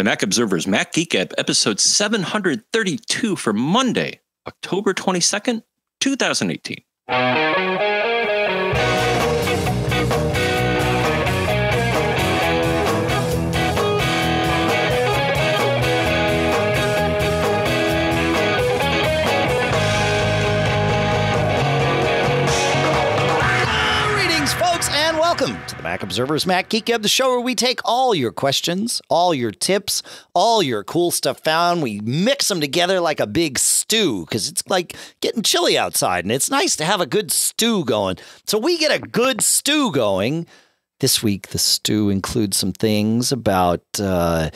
The Mac Observer's Mac Geek App, episode 732 for Monday, October 22nd, 2018. Welcome to the Mac Observer's Mac Geek Hub, the show where we take all your questions, all your tips, all your cool stuff found. We mix them together like a big stew because it's like getting chilly outside and it's nice to have a good stew going. So we get a good stew going. This week, the stew includes some things about the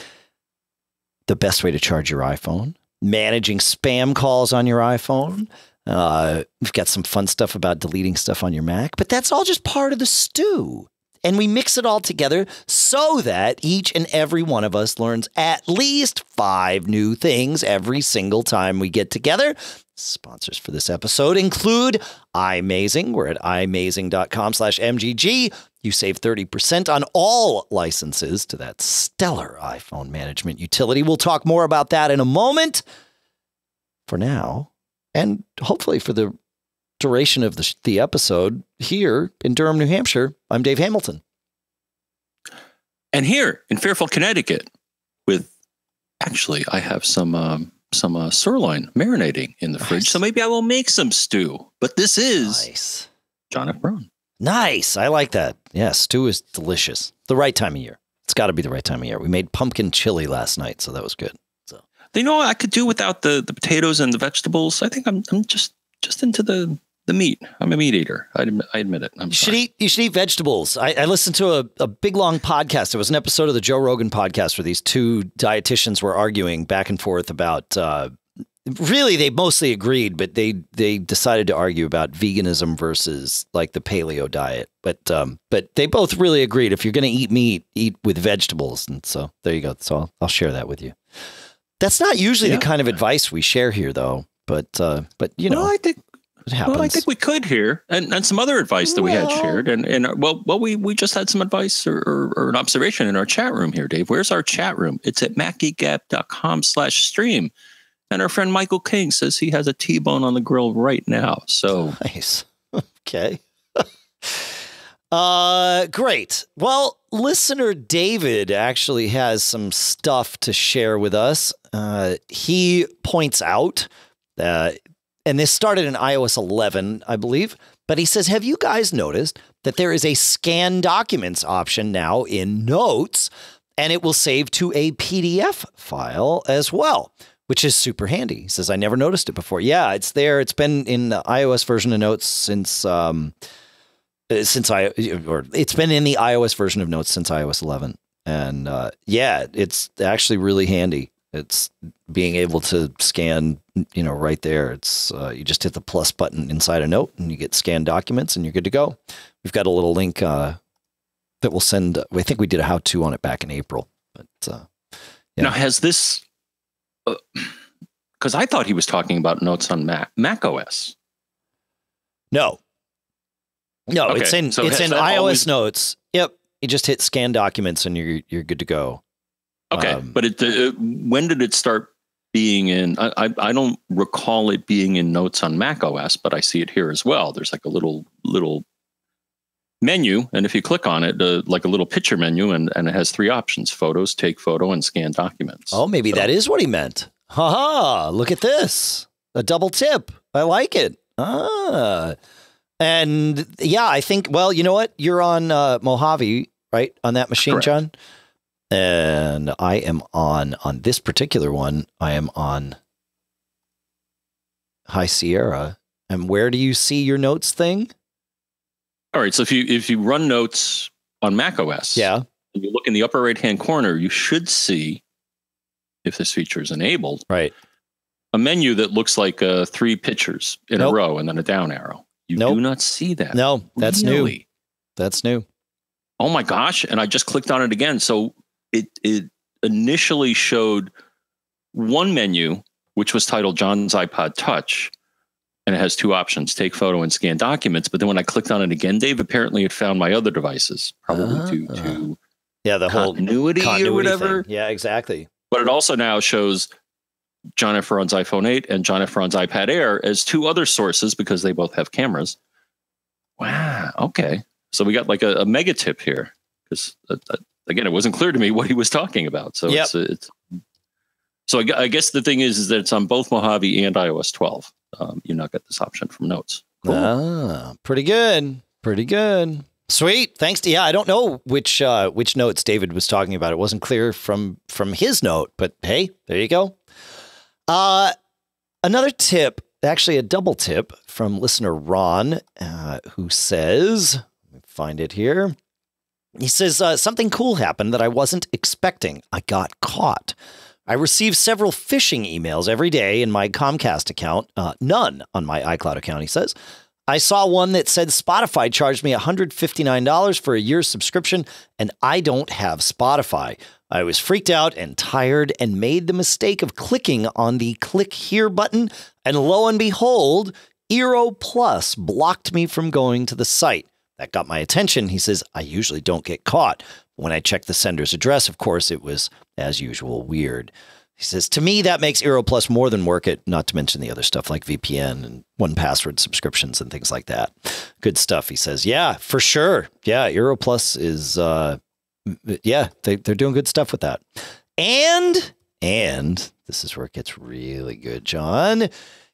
best way to charge your iPhone, managing spam calls on your iPhone. We've got some fun stuff about deleting stuff on your Mac, but that's all just part of the stew. And we mix it all together so that each and every one of us learns at least 5 new things every single time we get together. Sponsors for this episode include iMazing. We're at iMazing.com/MGG. You save 30% on all licenses to that stellar iPhone management utility. We'll talk more about that in a moment. For now, and hopefully for the duration of the episode, here in Durham, New Hampshire, I'm Dave Hamilton. And here in Fairfield, Connecticut, I have some sirloin marinating in the fridge, so maybe I will make some stew. But this is nice. John F. Brown. Nice. I like that. Yeah, stew is delicious. The right time of year. It's got to be the right time of year. We made pumpkin chili last night, so that was good. You know, I could do without the potatoes and the vegetables. I think I'm just into the meat. I'm a meat eater. I admit it. You should eat vegetables. I listened to a big, long podcast. It was an episode of the Joe Rogan podcast where these two dietitians were arguing back and forth about really, they mostly agreed, but they decided to argue about veganism versus like the paleo diet. But they both really agreed. If you're going to eat meat, eat with vegetables. And so there you go. So I'll share that with you. That's not usually the kind of advice we share here, though. But you know, I think we could hear and some other advice that we had shared. We just had some advice or an observation in our chat room here, Dave. Where's our chat room? It's at macgeekapp.com/stream. And our friend Michael King says he has a T-bone on the grill right now. So nice. Okay. Great. Well, listener David actually has some stuff to share with us. He points out, and this started in iOS 11, I believe, but he says, have you guys noticed that there is a scan documents option now in Notes, and it will save to a PDF file as well, which is super handy. He says, I never noticed it before. Yeah, it's there. It's been in the iOS version of Notes it's been in the iOS version of Notes since iOS 11. And it's actually really handy. It's being able to scan, you know, right there. It's you just hit the plus button inside a note and you get scanned documents and you're good to go. We've got a little link that we'll send. I think we did a how to on it back in April. But yeah. Now has this, because I thought he was talking about Notes on Mac OS. No. No, okay. It's in iOS Notes. Yep, you just hit scan documents and you're good to go. Okay, but when did it start being in? I don't recall it being in Notes on Mac OS, but I see it here as well. There's like a little menu, and if you click on it, like a little picture menu, and it has 3 options: photos, take photo, and scan documents. Oh, maybe that is what he meant. Haha! Look at this, a double tip. I like it. Ah. And yeah, I think, well, you know what? You're on Mojave, right? On that machine, correct, John? And I am on this particular one, I am on High Sierra. And where do you see your Notes thing? All right. So if you run Notes on Mac OS, yeah, and you look in the upper right-hand corner, you should see, if this feature is enabled, right, a menu that looks like 3 pictures in a row and then a down arrow. You do not see that. No, that's really new. That's new. Oh my gosh. And I just clicked on it again. So it initially showed one menu, which was titled John's iPod Touch. And it has 2 options, take photo and scan documents. But then when I clicked on it again, Dave, apparently it found my other devices, probably to Yeah, the whole continuity or whatever. Thing. Yeah, exactly. But it also now shows John Efferon's iPhone 8 and John Efferon's iPad Air as two other sources because they both have cameras. Wow. Okay. So we got like a mega tip here because again, it wasn't clear to me what he was talking about. So yep. I guess the thing is that it's on both Mojave and iOS 12. You now get this option from Notes. Cool. Ah, pretty good. Pretty good. Sweet. Thanks to, yeah, I don't know which notes David was talking about. It wasn't clear from his note, but hey, there you go. Another tip, actually a double tip from listener Ron, who says, let me find it here. He says, something cool happened that I wasn't expecting. I got caught. I receive several phishing emails every day in my Comcast account. None on my iCloud account, he says. I saw one that said Spotify charged me $159 for a year's subscription, and I don't have Spotify. I was freaked out and tired and made the mistake of clicking on the click here button, and lo and behold, Eero Plus blocked me from going to the site. That got my attention. He says, I usually don't get caught. When I checked the sender's address, of course, it was, as usual, weird. He says, to me, that makes Eero Plus more than work it, not to mention the other stuff like VPN and 1Password subscriptions and things like that. Good stuff, he says. Yeah, for sure. Yeah, Eero Plus is, yeah, they're doing good stuff with that. And this is where it gets really good, John.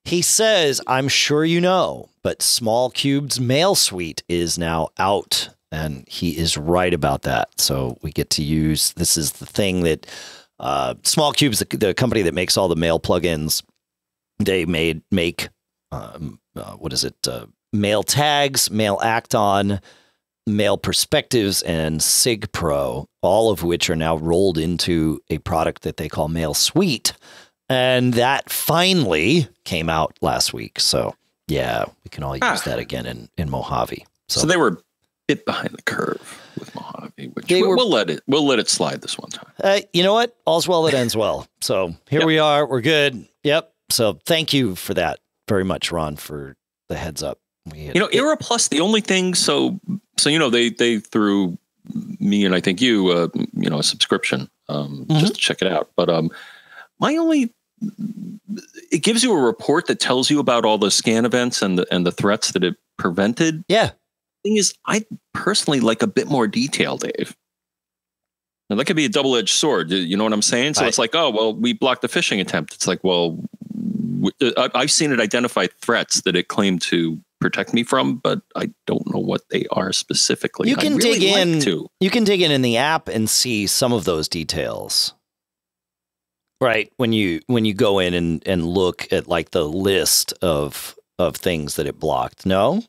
He says, I'm sure you know, but SmallCubed's mail suite is now out. And he is right about that. So we get to use, this is the thing that... SmallCubed, the company that makes all the mail plugins, they make mail tags, mail Acton, mail perspectives, and SigPro, all of which are now rolled into a product that they call Mail Suite, and that finally came out last week. So yeah, we can all use that again in Mojave. So they were a bit behind the curve with Mojave. Which we'll let it slide this one time. You know what? All's well that ends well. So here we are. We're good. Yep. So thank you for that very much, Ron, for the heads up. Eero Plus, the only thing. So they threw me and I think you, a subscription just to check it out. But it gives you a report that tells you about all the scan events and the threats that it prevented. Yeah. Thing is, I personally like a bit more detail, Dave. Now, that could be a double-edged sword. You know what I'm saying? So it's like, oh, well, we blocked the phishing attempt. It's like, well, I've seen it identify threats that it claimed to protect me from, but I don't know what they are specifically. You can dig in the app and see some of those details. Right. When you go in and look at like the list of things that it blocked. No.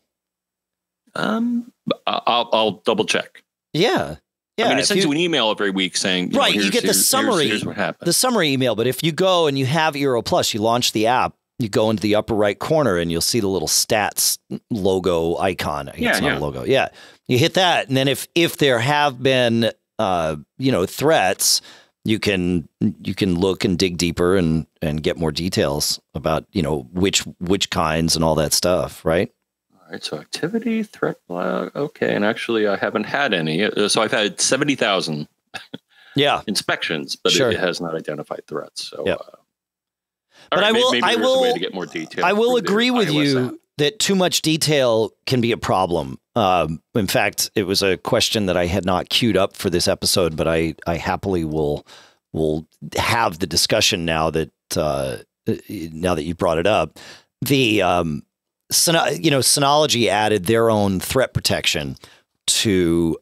I'll double check. Yeah. I mean, it sends you an email every week saying, right. You get the summary, here's what happened. The summary email. But if you go and you have Eero Plus, you launch the app, you go into the upper right corner and you'll see the little stats logo icon. It's not a logo. Yeah. You hit that. And then if there have been, threats, you can look and dig deeper and get more details about, which kinds and all that stuff. Right. All right, so activity, threat log, okay, and actually I haven't had any. So I've had 70,000 inspections, but it has not identified threats. So, but right, I will. A way to get more detail. I will agree with you that too much detail can be a problem. In fact, it was a question that I had not queued up for this episode, but I happily will have the discussion now that you brought it up. Synology added their own threat protection to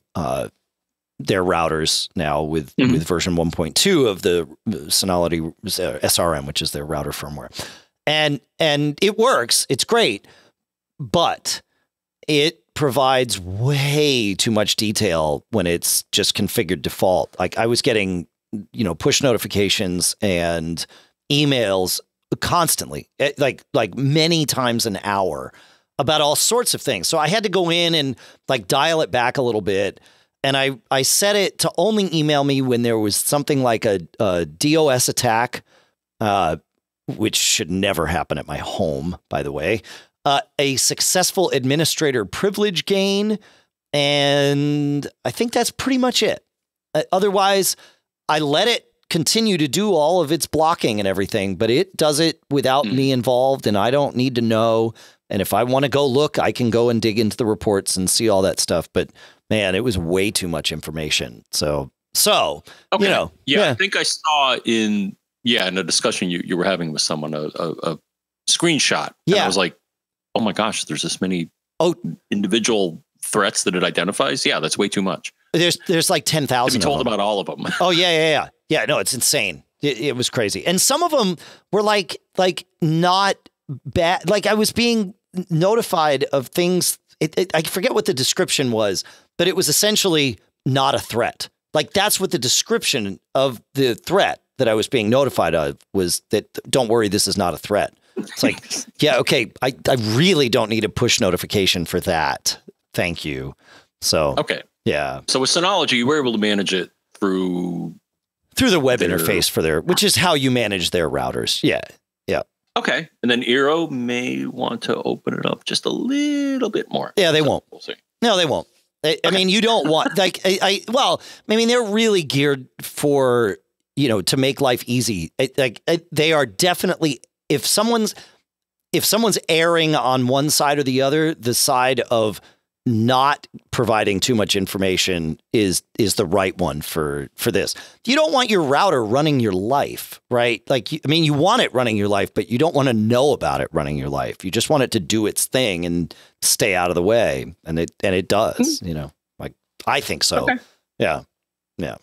their routers now with version 1.2 of the Synology SRM, which is their router firmware. And it works. It's great. But it provides way too much detail when it's just configured default. Like I was getting, push notifications and emails constantly, like many times an hour about all sorts of things. So I had to go in and like dial it back a little bit. And I set it to only email me when there was something like a DOS attack, which should never happen at my home, by the way, a successful administrator privilege gain. And I think that's pretty much it. Otherwise, I let it continue to do all of its blocking and everything, but it does it without me involved, and I don't need to know. And if I want to go look, I can go and dig into the reports and see all that stuff. But man, it was way too much information. So, okay. You know, yeah, I think I saw in a discussion you were having with someone, a screenshot. Yeah. And I was like, oh my gosh, there's this many individual threats that it identifies. Yeah. That's way too much. There's like 10,000 told about all of them. Oh yeah. Yeah. No, it's insane. It was crazy. And some of them were like not bad. Like I was being notified of things. I forget what the description was, but it was essentially not a threat. Like that's what the description of the threat that I was being notified of was, that don't worry, this is not a threat. It's like, yeah, okay. I really don't need a push notification for that. Thank you. So, okay. Yeah. So with Synology, you were able to manage it through the web interface for their, which is how you manage their routers. Yeah. Yeah. Okay. And then Eero may want to open it up just a little bit more. Yeah, they won't. We'll see. No, they won't. I mean, you don't want like, I mean, they're really geared for, you know, to make life easy. They are definitely, if someone's erring on one side or the other, the side of not providing too much information is the right one for this. You don't want your router running your life, right? Like, I mean, you want it running your life, but you don't want to know about it running your life. You just want it to do its thing and stay out of the way. And it does, you know, like I think so. Okay. Yeah. Yeah.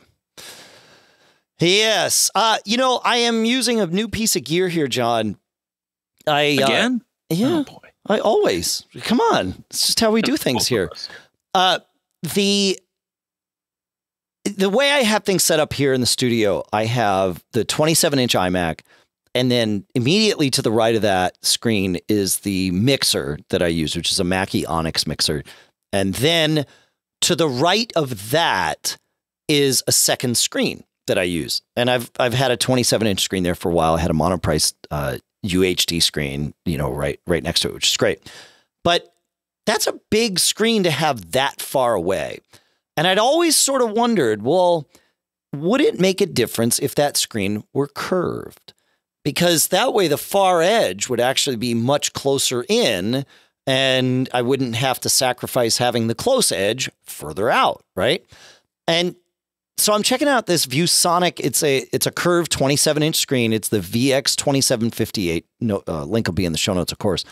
Yes. You know, I am using a new piece of gear here, John. Again? Yeah. Oh, boy. I always, come on. It's just how we do things here. The way I have things set up here in the studio, I have the 27-inch iMac, and then immediately to the right of that screen is the mixer that I use, which is a Mackie Onyx mixer. And then to the right of that is a second screen that I use. And I've had a 27-inch screen there for a while. I had a monoprice UHD screen, you know, right next to it, which is great. But that's a big screen to have that far away. And I'd always sort of wondered, well, would it make a difference if that screen were curved? Because that way the far edge would actually be much closer in, and I wouldn't have to sacrifice having the close edge further out, right? And so I'm checking out this ViewSonic. It's a curved 27-inch screen. It's the VX2758. No, link will be in the show notes, of course.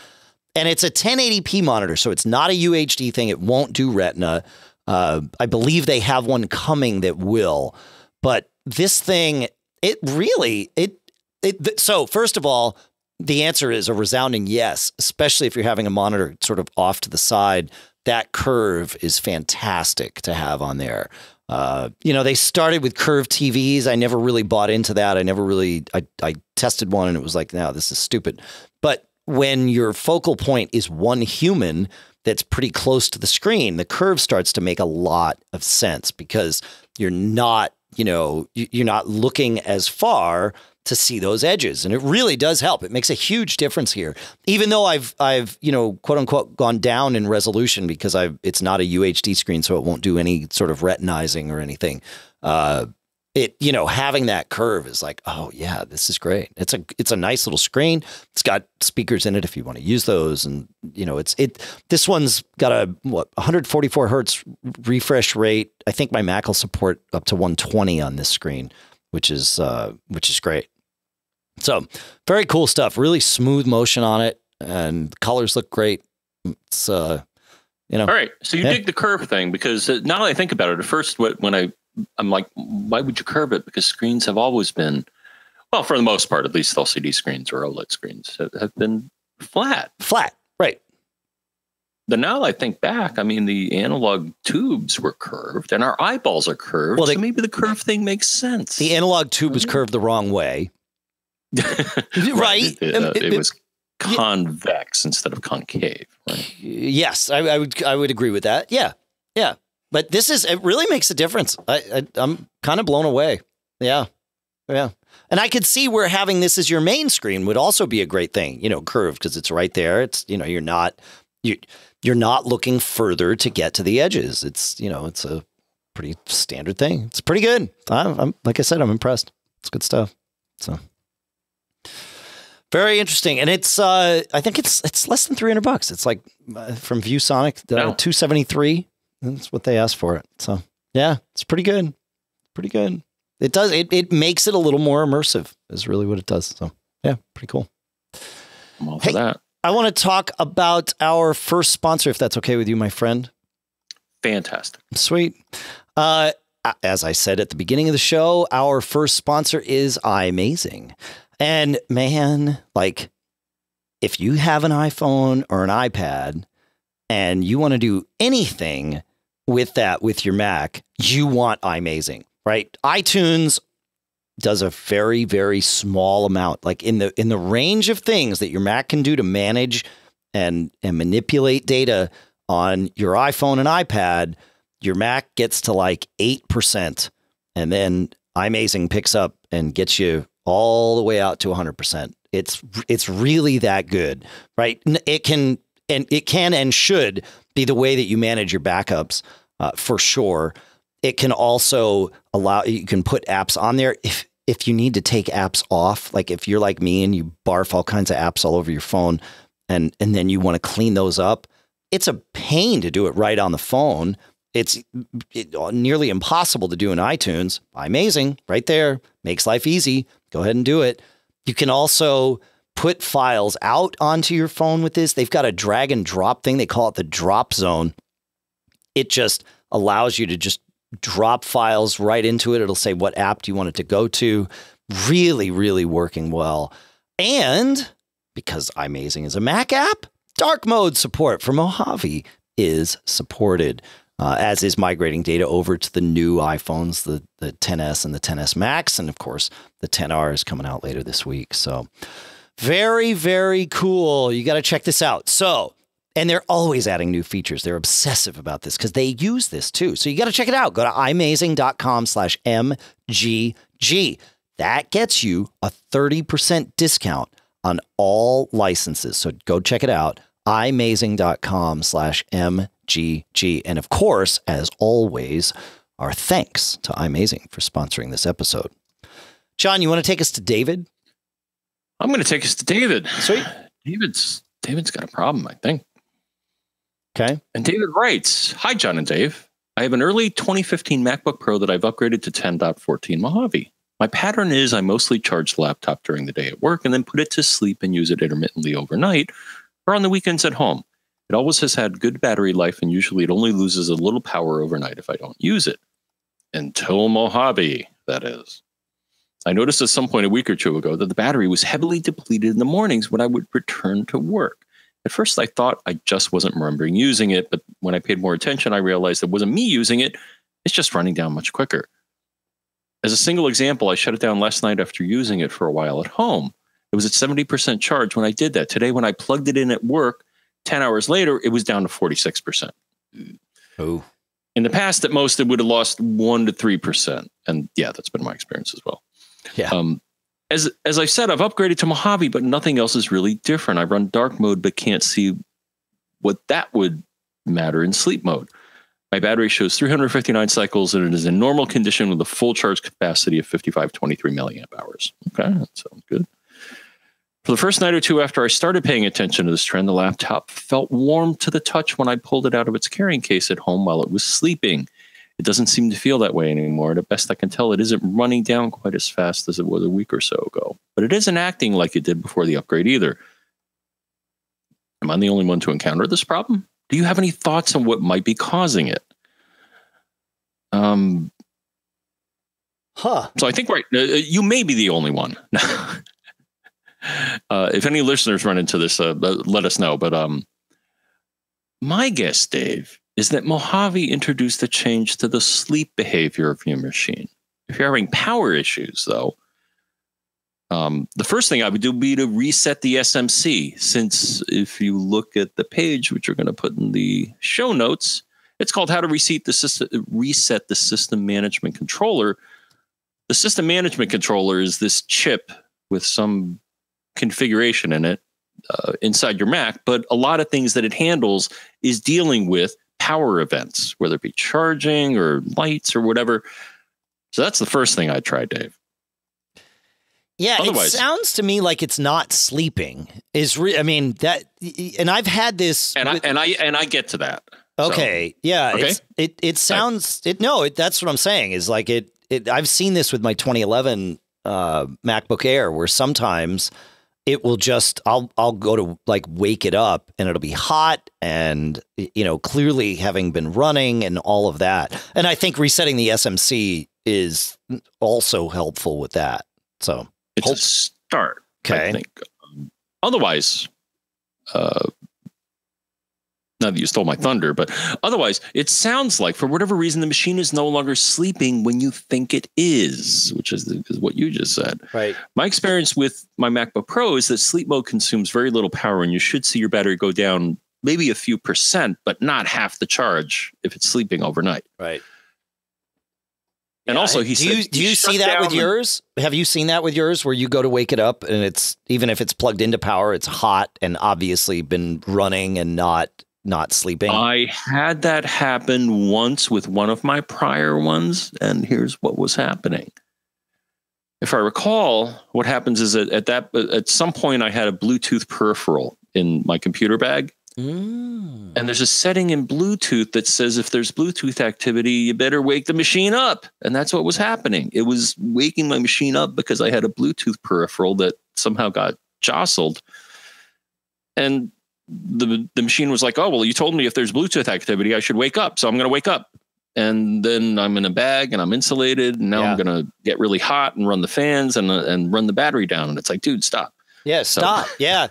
And it's a 1080p monitor, so it's not a UHD thing. It won't do Retina. I believe they have one coming that will. But this thing, so first of all, the answer is a resounding yes, especially if you're having a monitor sort of off to the side. That curve is fantastic to have on there. You know, they started with curved TVs. I never really bought into that. I tested one and it was like, no, this is stupid. But when your focal point is one human that's pretty close to the screen, the curve starts to make a lot of sense because you're not, you know, you're not looking as far to see those edges. And it really does help. It makes a huge difference here, even though I've, you know, quote unquote, gone down in resolution because it's not a UHD screen, so it won't do any sort of retinizing or anything. You know, having that curve is like, oh yeah, this is great. It's a nice little screen. It's got speakers in it if you want to use those. And you know, this one's got a 144 Hertz refresh rate. I think my Mac will support up to 120 on this screen, which is great. So very cool stuff, really smooth motion on it, and the colors look great. It's, you know. All right. So you dig the curve thing, because now that I think about it, at first, when I'm like, why would you curve it? Because screens have always been, well, for the most part, at least LCD screens or OLED screens have been flat. Flat. Right. But now I think back, I mean, the analog tubes were curved and our eyeballs are curved. Well, so maybe the curve thing makes sense. The analog tube was curved the wrong way. Right. It was convex instead of concave. Right? Yes, I would agree with that. Yeah. Yeah. But it really makes a difference. I'm kind of blown away. Yeah. Yeah. And I could see where having this as your main screen would also be a great thing, you know, curved, because it's right there. It's, you know, you're not looking further to get to the edges. It's, you know, it's a pretty standard thing. It's pretty good. I'm like I said, I'm impressed. It's good stuff. So very interesting. And it's I think it's less than $300. It's like from ViewSonic, $273. That's what they asked for it. So yeah, it's pretty good. Pretty good. It does. It makes it a little more immersive is really what it does. So yeah, pretty cool. I'm all for that. I want to talk about our first sponsor, if that's okay with you, my friend. Fantastic. Sweet. As I said at the beginning of the show, our first sponsor is iMazing. And man, like if you have an iPhone or an iPad and you want to do anything with that, with your Mac, you want iMazing, right? iTunes does a very, very small amount, like in the range of things that your Mac can do to manage and manipulate data on your iPhone and iPad. Your Mac gets to like 8%, and then iMazing picks up and gets you all the way out to 100%. It's really that good, right? It can and should be the way that you manage your backups for sure. It can also allow, you can put apps on there. If you need to take apps off, like if you're like me and you barf all kinds of apps all over your phone and then you want to clean those up, it's a pain to do it right on the phone. It's nearly impossible to do in iTunes. iMazing, right there, makes life easy. Go ahead and do it. You can also put files out onto your phone with this. They've got a drag and drop thing. They call it the drop zone. It just allows you to just drop files right into it. It'll say what app do you want it to go to. Really, really working well. And because iMazing is a Mac app, dark mode support for Mojave is supported, as is migrating data over to the new iPhones, the XS and the XS Max. And of course, the XR is coming out later this week. So very, very cool. You got to check this out. So, and they're always adding new features. They're obsessive about this because they use this too. So you got to check it out. Go to iMazing.com/MGG. That gets you a 30% discount on all licenses. So go check it out. iMazing.com/MGG. And of course, as always, our thanks to iMazing for sponsoring this episode. John, you want to take us to David? I'm going to take us to David. Sweet. David's got a problem, I think. Okay. And David writes, "Hi, John and Dave. I have an early 2015 MacBook Pro that I've upgraded to 10.14 Mojave. My pattern is I mostly charge the laptop during the day at work and then put it to sleep and use it intermittently overnight or on the weekends at home. It always has had good battery life, and usually it only loses a little power overnight if I don't use it. Until Mojave, that is. I noticed at some point a week or two ago that the battery was heavily depleted in the mornings when I would return to work. At first, I thought I just wasn't remembering using it, but when I paid more attention, I realized it wasn't me using it. It's just running down much quicker. As a single example, I shut it down last night after using it for a while at home. It was at 70% charge when I did that. Today, when I plugged it in at work, 10 hours later, it was down to 46%. Oh. In the past, at most, it would have lost 1 to 3%. And yeah, that's been my experience as well. Yeah. As I said, I've upgraded to Mojave, but nothing else is really different. I run dark mode, but can't see what that would matter in sleep mode. My battery shows 359 cycles, and it is in normal condition with a full charge capacity of 5523 milliamp hours. Okay, that sounds good. For the first night or two after I started paying attention to this trend, the laptop felt warm to the touch when I pulled it out of its carrying case at home while it was sleeping. It doesn't seem to feel that way anymore. And at best I can tell, it isn't running down quite as fast as it was a week or so ago. But it isn't acting like it did before the upgrade either. Am I the only one to encounter this problem? Do you have any thoughts on what might be causing it?" So I think you may be the only one. If any listeners run into this, let us know. But my guess, Dave, is that Mojave introduced a change to the sleep behavior of your machine. If you're having power issues, though, the first thing I would do would be to reset the SMC, since if you look at the page, which you're going to put in the show notes, it's called How to Reset the System Management Controller. The System Management Controller is this chip with some configuration in it inside your Mac, but a lot of things that it handles is dealing with power events, whether it be charging or lights or whatever. So that's the first thing I tried, Dave. Yeah, otherwise, it sounds to me like it's not sleeping. I mean, I've had this, and I get to that. Okay, so, yeah, okay. That's what I'm saying is like it. I've seen this with my 2011 MacBook Air, where sometimes it will just I'll go to like wake it up, and it'll be hot, and you know clearly having been running and all of that. And I think resetting the SMC is also helpful with that. So it's a start, okay. I think. Otherwise, not that you stole my thunder, but otherwise, it sounds like for whatever reason the machine is no longer sleeping when you think it is, which is what you just said. Right. My experience with my MacBook Pro is that sleep mode consumes very little power, and you should see your battery go down maybe a few %, but not half the charge if it's sleeping overnight. Right. And yeah, also, he said, do you see that with yours? Have you seen that with yours where you go to wake it up and it's even if it's plugged into power, it's hot and obviously been running and not sleeping? I had that happen once with one of my prior ones. And here's what was happening. If I recall, what happens is that at some point I had a Bluetooth peripheral in my computer bag. Mm. And there's a setting in Bluetooth that says if there's Bluetooth activity, you better wake the machine up. And that's what was happening. It was waking my machine up because I had a Bluetooth peripheral that somehow got jostled. And the machine was like, oh, well, you told me if there's Bluetooth activity, I should wake up. So I'm going to wake up. And then I'm in a bag and I'm insulated. And now I'm going to get really hot and run the fans and run the battery down. And it's like, dude, stop. Yeah, stop. So, yeah.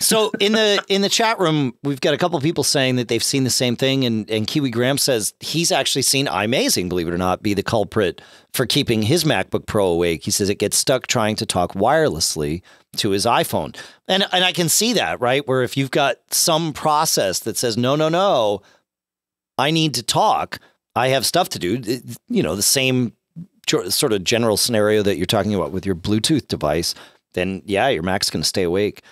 So in the chat room, we've got a couple of people saying that they've seen the same thing. And Kiwi Graham says he's actually seen iMazing, believe it or not, be the culprit for keeping his MacBook Pro awake. He says it gets stuck trying to talk wirelessly to his iPhone. And I can see that, right? Where if you've got some process that says, no, no, no, I need to talk. I have stuff to do. You know, the same sort of general scenario that you're talking about with your Bluetooth device. Then, yeah, your Mac's going to stay awake.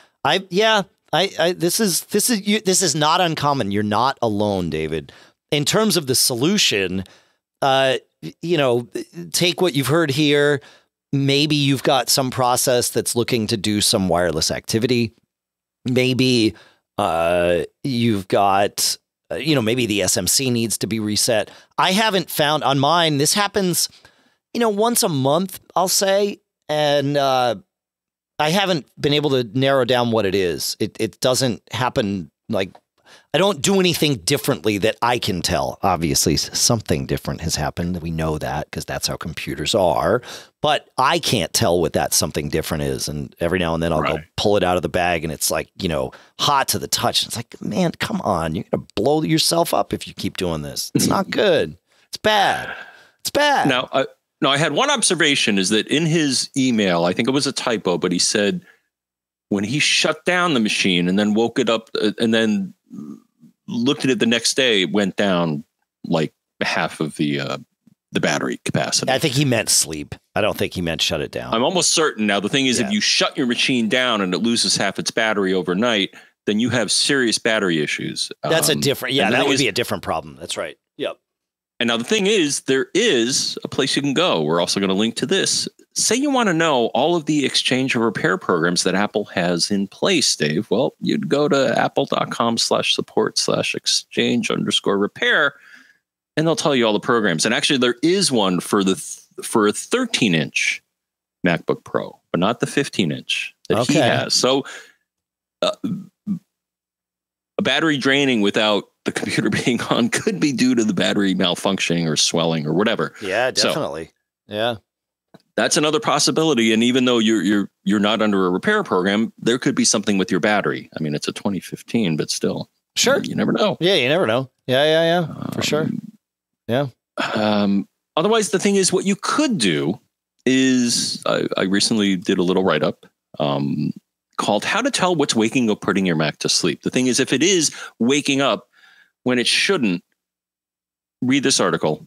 This is not uncommon. You're not alone, David. In terms of the solution, you know, take what you've heard here. Maybe you've got some process that's looking to do some wireless activity. Maybe you've got, you know, maybe the SMC needs to be reset. I haven't found on mine. This happens, you know, once a month, I'll say, and I haven't been able to narrow down what it is. It doesn't happen. Like, I don't do anything differently that I can tell. Obviously, something different has happened. We know that because that's how computers are. But I can't tell what that something different is. And every now and then I'll go pull it out of the bag and it's like, you know, hot to the touch. It's like, man, come on. You're going to blow yourself up if you keep doing this. It's not good. It's bad. It's bad. Now, I had one observation is that in his email, I think it was a typo, but he said when he shut down the machine and then woke it up and then looked at it the next day, it went down like half of the battery capacity. I think he meant sleep. I don't think he meant shut it down. I'm almost certain. Now, the thing is, if you shut your machine down and it loses half its battery overnight, then you have serious battery issues. That's a different. Yeah, that would be a different problem. That's right. Yep. And now the thing is, there is a place you can go. We're also going to link to this. Say you want to know all of the exchange and repair programs that Apple has in place, Dave. Well, you'd go to apple.com/support/exchange_repair, and they'll tell you all the programs. And actually, there is one for a 13-inch MacBook Pro, but not the 15-inch that he has. So a battery draining without the computer being on could be due to the battery malfunctioning or swelling or whatever. Yeah, definitely. So, yeah. That's another possibility. And even though you're not under a repair program, there could be something with your battery. I mean, it's a 2015, but still. Sure. You never know. Yeah, you never know. Yeah, yeah, yeah. For sure. Yeah. Otherwise, the thing is, what you could do is I recently did a little write-up called How to Tell What's Waking Up Putting Your Mac to Sleep. The thing is, if it is waking up when it shouldn't, read this article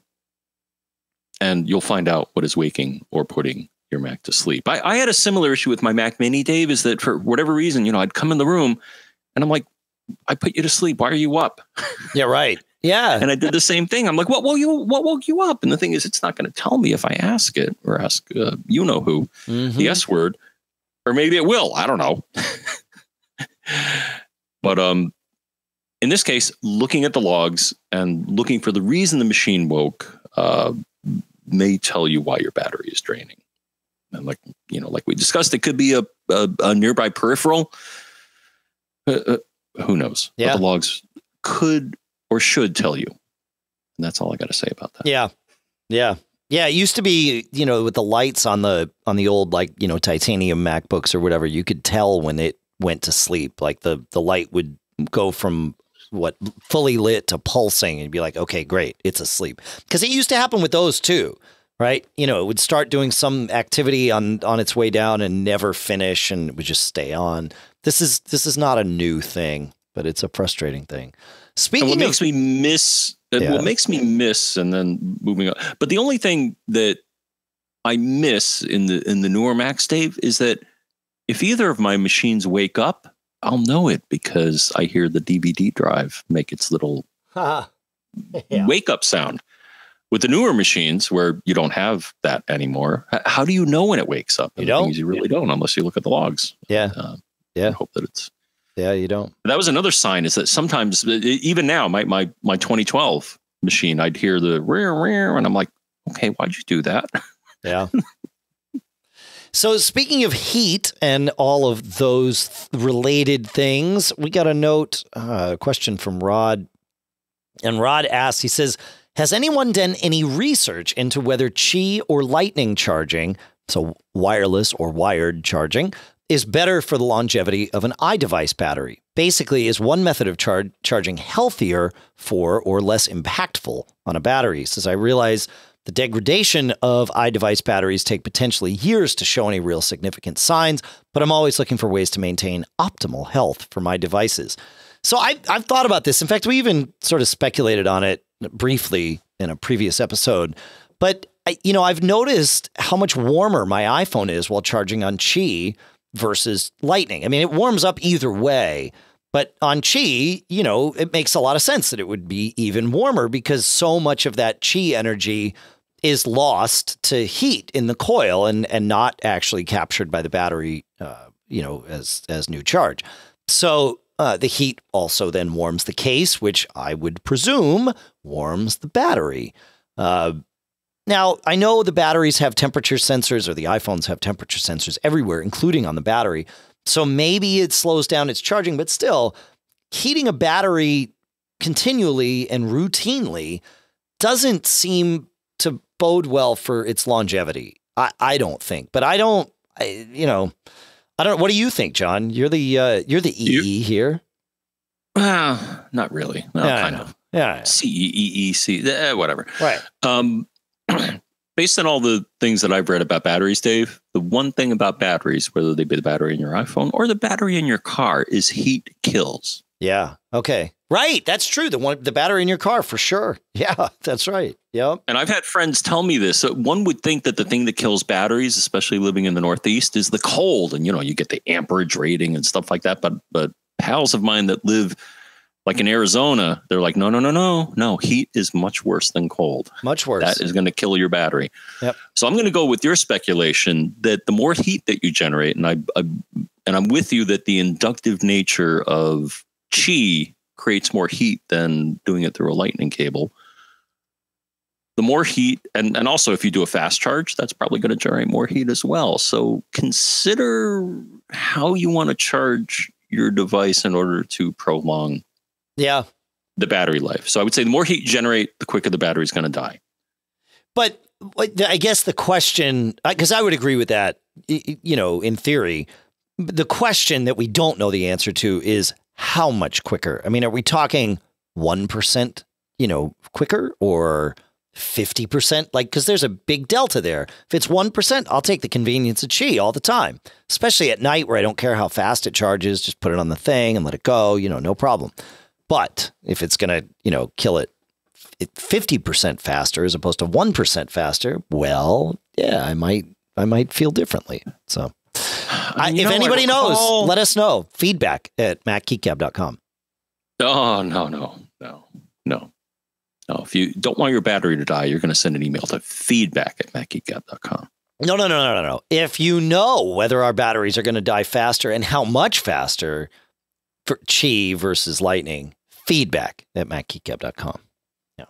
and you'll find out what is waking or putting your Mac to sleep. I had a similar issue with my Mac Mini, Dave, is that for whatever reason, you know, I'd come in the room and I'm like, I put you to sleep. Why are you up? Yeah, right. Yeah. And I did the same thing. I'm like, what woke you up? And the thing is, it's not going to tell me if I ask it or ask, you know who, the S word, or maybe it will. I don't know. But in this case, looking at the logs and looking for the reason the machine woke may tell you why your battery is draining. And like, you know, like we discussed, it could be a nearby peripheral. Who knows? Yeah. But the logs could or should tell you. And that's all I got to say about that. Yeah. Yeah. Yeah. It used to be, you know, with the lights on the old, like, you know, titanium MacBooks or whatever, you could tell when it went to sleep, like the light would go from what fully lit to pulsing and be like, okay, great. It's asleep. Cause it used to happen with those too. Right. You know, it would start doing some activity on its way down and never finish. And it would just stay on. This is not a new thing, but it's a frustrating thing. Speaking of, what makes me miss and then moving on. But the only thing that I miss in the newer Macs, Dave, is that if either of my machines wake up, I'll know it because I hear the DVD drive make its little wake up sound. With the newer machines where you don't have that anymore, how do you know when it wakes up? You really don't unless you look at the logs. Yeah. Yeah. Hope that it's. Yeah, you don't. That was another sign, is that sometimes, even now, my 2012 machine, I'd hear the rear, and I'm like, okay, why'd you do that? Yeah. So speaking of heat and all of those related things, we got a note, a question from Rod. And Rod asks, he says, has anyone done any research into whether Qi or lightning charging, so wireless or wired charging, is better for the longevity of an iDevice battery? Basically, is one method of charging healthier for or less impactful on a battery? Since I realize the degradation of iDevice batteries take potentially years to show any real significant signs, but I'm always looking for ways to maintain optimal health for my devices. So I've thought about this. In fact, we even sort of speculated on it briefly in a previous episode, but you know, I've noticed how much warmer my iPhone is while charging on Qi versus lightning. I mean, it warms up either way, but on Qi, you know, it makes a lot of sense that it would be even warmer because so much of that Qi energy is lost to heat in the coil and not actually captured by the battery, you know, as new charge. So the heat also then warms the case, which I would presume warms the battery. Now, I know the batteries have temperature sensors, or the iPhones have temperature sensors everywhere, including on the battery. So maybe it slows down its charging, but still, heating a battery continually and routinely doesn't seem to bode well for its longevity. I don't think, but I don't. What do you think, John? You're the EE here. Not really. No, yeah, kind of. Yeah. CEEC, whatever. Right. Based on all the things that I've read about batteries, Dave, the one thing about batteries, whether they be the battery in your iPhone or the battery in your car, is heat kills. Yeah. Okay. Right. That's true. The battery in your car, for sure. Yeah, that's right. Yep. And I've had friends tell me this. So one would think that the thing that kills batteries, especially living in the Northeast, is the cold. And, you know, you get the amperage rating and stuff like that. But pals of mine that live like in Arizona, they're like, no. Heat is much worse than cold. Much worse. That is going to kill your battery. Yep. So I'm going to go with your speculation that the more heat that you generate, and I'm with you that the inductive nature of Qi creates more heat than doing it through a lightning cable. The more heat, and also if you do a fast charge, that's probably going to generate more heat as well. So consider how you want to charge your device in order to prolong the battery life. So I would say the more heat you generate, the quicker the battery is going to die. But I guess the question, because I would agree with that, you know, in theory, the question that we don't know the answer to is how much quicker? I mean, are we talking 1%, you know, quicker, or 50%? Like, because there's a big delta there. If it's 1%, I'll take the convenience of Qi all the time, especially at night where I don't care how fast it charges. Just put it on the thing and let it go, you know, no problem. But if it's going to, you know, kill it 50% faster as opposed to 1% faster, well, yeah, I might feel differently. So if anybody knows, let us know. Feedback at MacGeekGab.com. Oh, no. Now, if you don't want your battery to die, you're going to send an email to feedback@macgeekgab.com. No. If you know whether our batteries are going to die faster and how much faster for Qi versus Lightning, feedback@macgeekgab.com. Yeah.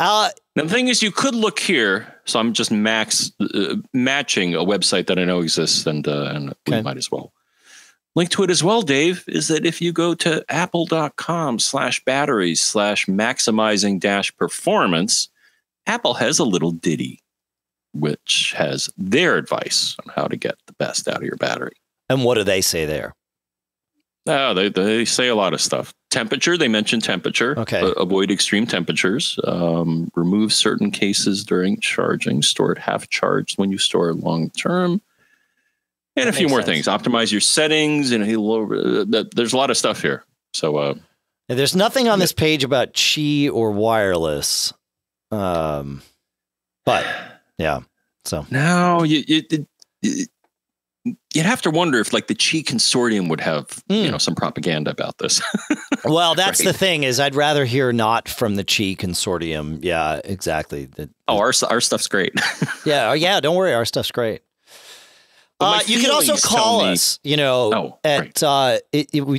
Now, the thing is, you could look here. So I'm just matching a website that I know exists, and we might as well link to it as well, Dave, is that if you go to apple.com/batteries/maximizing-performance, Apple has a little ditty which has their advice on how to get the best out of your battery. And what do they say there? They say a lot of stuff. Temperature, they mention temperature. Okay. Avoid extreme temperatures. Remove certain cases during charging. Store it half charged when you store it long term. And a few more things. Optimize your settings. And there's a lot of stuff here. So there's nothing on this page about Qi or wireless. But yeah. So now you'd have to wonder if, like, the Qi consortium would have some propaganda about this. Well, that's right? The thing is, I'd rather hear not from the Qi consortium. Yeah, exactly. Our stuff's great. Yeah. Don't worry, our stuff's great. You can also call us, we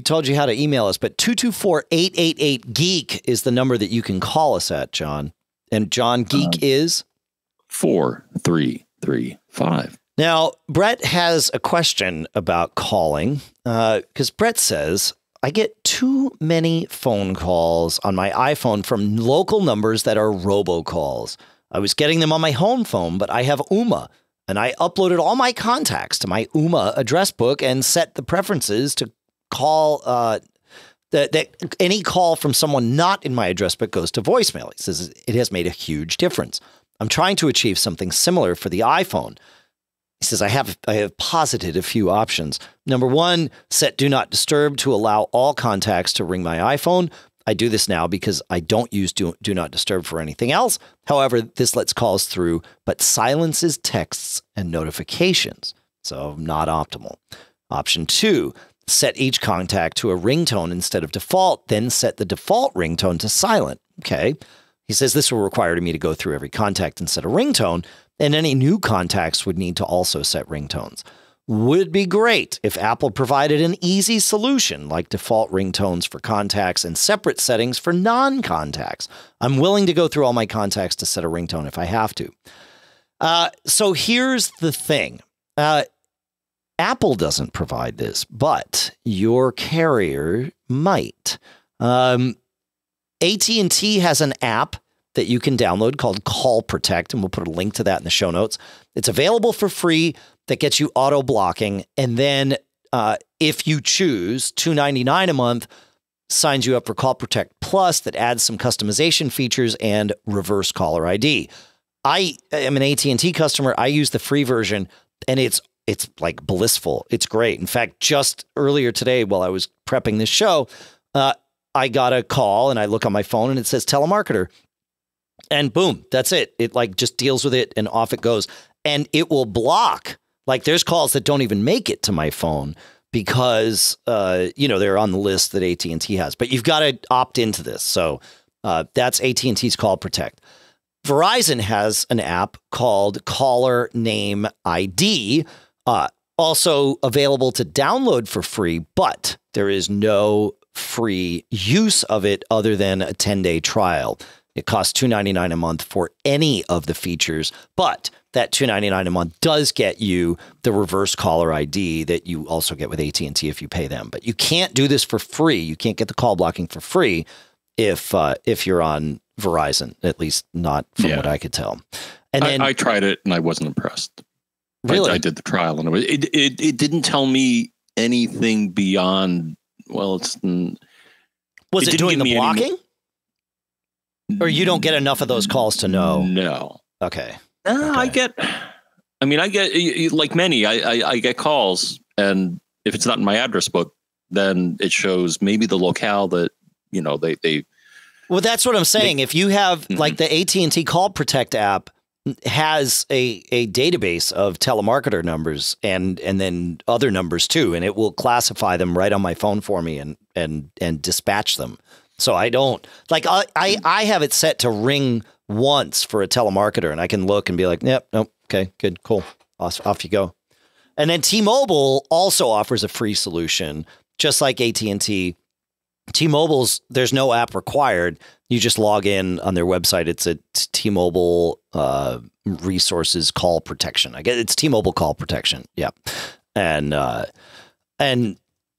told you how to email us, but 224-888-GEEK is the number that you can call us at, John. And John, GEEK is? 4335. Now, Brett has a question about calling, because Brett says, I get too many phone calls on my iPhone from local numbers that are robocalls. I was getting them on my home phone, but I have UMA. And I uploaded all my contacts to my UMA address book and set the preferences to call that any call from someone not in my address book goes to voicemail. He says it has made a huge difference. I'm trying to achieve something similar for the iPhone. He says, I have posited a few options. Number one, set Do Not Disturb to allow all contacts to ring my iPhone. I do this now because I don't use Do Not Disturb for anything else. However, this lets calls through, but silences texts and notifications. So not optimal. Option two, set each contact to a ringtone instead of default, then set the default ringtone to silent. Okay. He says this will require me to go through every contact and set a ringtone, and any new contacts would need to also set ringtones. Would be great if Apple provided an easy solution like default ringtones for contacts and separate settings for non-contacts. I'm willing to go through all my contacts to set a ringtone if I have to. So here's the thing. Apple doesn't provide this, but your carrier might. AT&T has an app that you can download called Call Protect, and we'll put a link to that in the show notes. It's available for free. That gets you auto blocking, and then if you choose, $2.99 a month signs you up for Call Protect Plus that adds some customization features and reverse caller ID. I am an AT&T customer. I use the free version, and it's like blissful. It's great. In fact, just earlier today while I was prepping this show, I got a call, and I look on my phone, and it says telemarketer, and boom, that's it. It like just deals with it, and off it goes, and it will block. Like, there's calls that don't even make it to my phone because, they're on the list that AT&T has. But you've got to opt into this. So that's AT&T's Call Protect. Verizon has an app called Caller Name ID, also available to download for free, but there is no free use of it other than a 10-day trial. It costs $2.99 a month for any of the features, but that $2.99 a month does get you the reverse caller ID that you also get with AT&T if you pay them. But you can't do this for free. You can't get the call blocking for free if you're on Verizon, at least not from what I could tell. And I tried it and I wasn't impressed. Really? I did the trial and it didn't tell me anything beyond, well, it's... Was it doing the blocking? Or you don't get enough of those calls to know? No. Okay. Okay. I get, like many, I get calls, and if it's not in my address book, then it shows maybe the locale that, they. Well, that's what I'm saying. If you have like the AT&T Call Protect app has a database of telemarketer numbers and then other numbers too, and it will classify them right on my phone for me and dispatch them. So I don't like I have it set to ring once for a telemarketer, and I can look and be like, yep, nope, okay, good, cool, off you go. And then T-Mobile also offers a free solution, just like AT&T. T-Mobile's, there's no app required. You just log in on their website. It's a T-Mobile resources call protection. I guess it's T-Mobile call protection. Yeah, and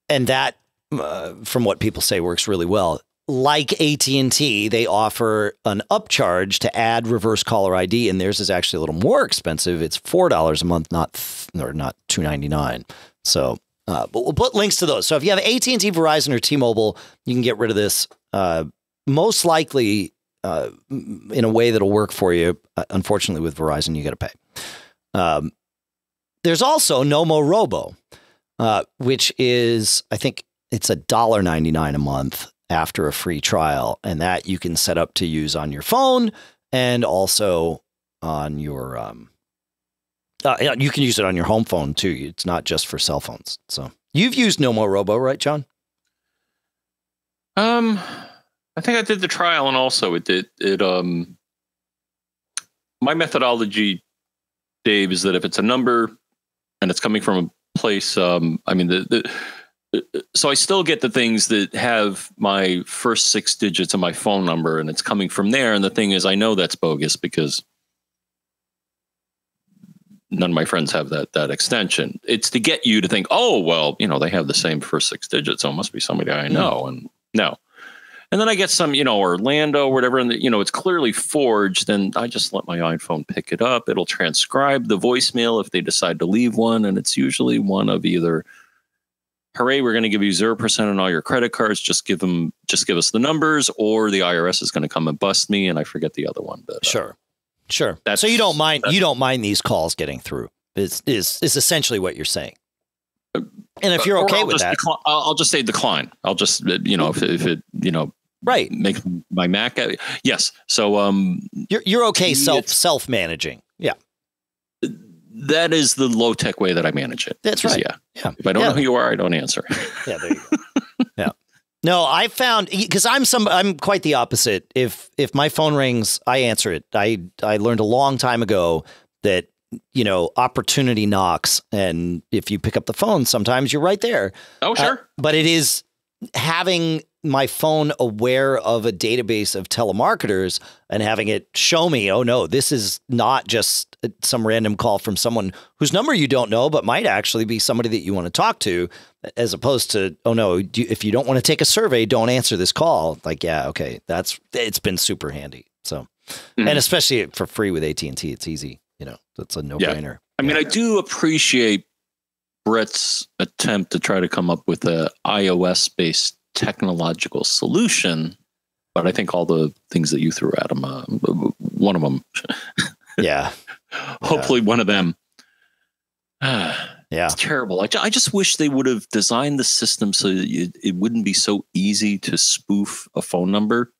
that from what people say works really well. Like AT&T, they offer an upcharge to add reverse caller ID, and theirs is actually a little more expensive. It's $4 a month, not $2.99. So, but we'll put links to those. So if you have AT&T, Verizon, or T-Mobile, you can get rid of this most likely in a way that'll work for you. Unfortunately, with Verizon, you got to pay. There's also Nomorobo, which is, I think it's $1.99 a month after a free trial, and that you can set up to use on your phone and also on your, you can use it on your home phone too. It's not just for cell phones. So you've used Nomorobo, right, John? I think I did the trial, and also it did it. My methodology, Dave, is that if it's a number and it's coming from a place, I mean so I still get the things that have my first 6 digits of my phone number, and it's coming from there. And the thing is, I know that's bogus because none of my friends have that extension. It's to get you to think, oh, well, you know, they have the same first 6 digits, so it must be somebody I know. And no. And then I get some, you know, Orlando or whatever, and, you know, it's clearly forged, and I just let my iPhone pick it up. It'll transcribe the voicemail if they decide to leave one, and it's usually one of either, hooray, we're going to give you 0% on all your credit cards, just give us the numbers, or the IRS is going to come and bust me, and I forget the other one. But, sure. Sure. So you don't mind these calls getting through is essentially what you're saying. And if you're okay with that, I'll just say decline. I'll just, you know, if it, you know, right, make my Mac. Yes. So, you're okay. Self managing. Yeah. That is the low tech way that I manage it. That's right. Yeah. Yeah. If I don't know who you are, I don't answer. Yeah. There you go. Yeah. No, I found, because I'm quite the opposite. If my phone rings, I answer it. I learned a long time ago that, you know, opportunity knocks, and if you pick up the phone, sometimes you're right there. Oh, sure. But it is having my phone aware of a database of telemarketers and having it show me, oh no, this is not just some random call from someone whose number you don't know, but might actually be somebody that you want to talk to, as opposed to, oh no, if you don't want to take a survey, don't answer this call. Like, yeah, okay. It's been super handy. So, and especially for free with AT&T, it's easy. You know, that's a no brainer. Yeah. I mean, I do appreciate Brett's attempt to try to come up with a iOS based technological solution, but I think all the things that you threw at him, one of them, yeah, hopefully one of them. Yeah, it's terrible. I just wish they would have designed the system so that it wouldn't be so easy to spoof a phone number.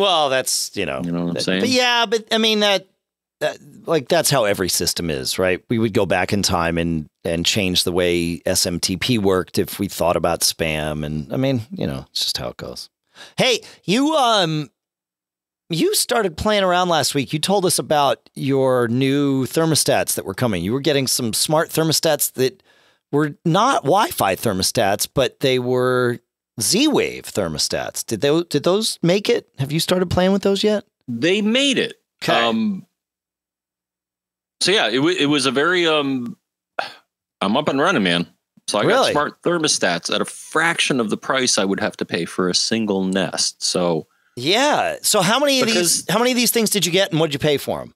Well, that's you know what I'm saying. But yeah, but I mean that's how every system is, right? We would go back in time and change the way SMTP worked if we thought about spam. And I mean, you know, it's just how it goes. Hey, you started playing around last week. You told us about your new thermostats that were coming. You were getting some smart thermostats that were not Wi-Fi thermostats, but they were Z-Wave thermostats. Did those make it? Have you started playing with those yet? They made it. Okay. So yeah, it was a very, I'm up and running, man. So I got smart thermostats at a fraction of the price I would have to pay for a single Nest. So yeah. So how many of these things did you get, and what did you pay for them?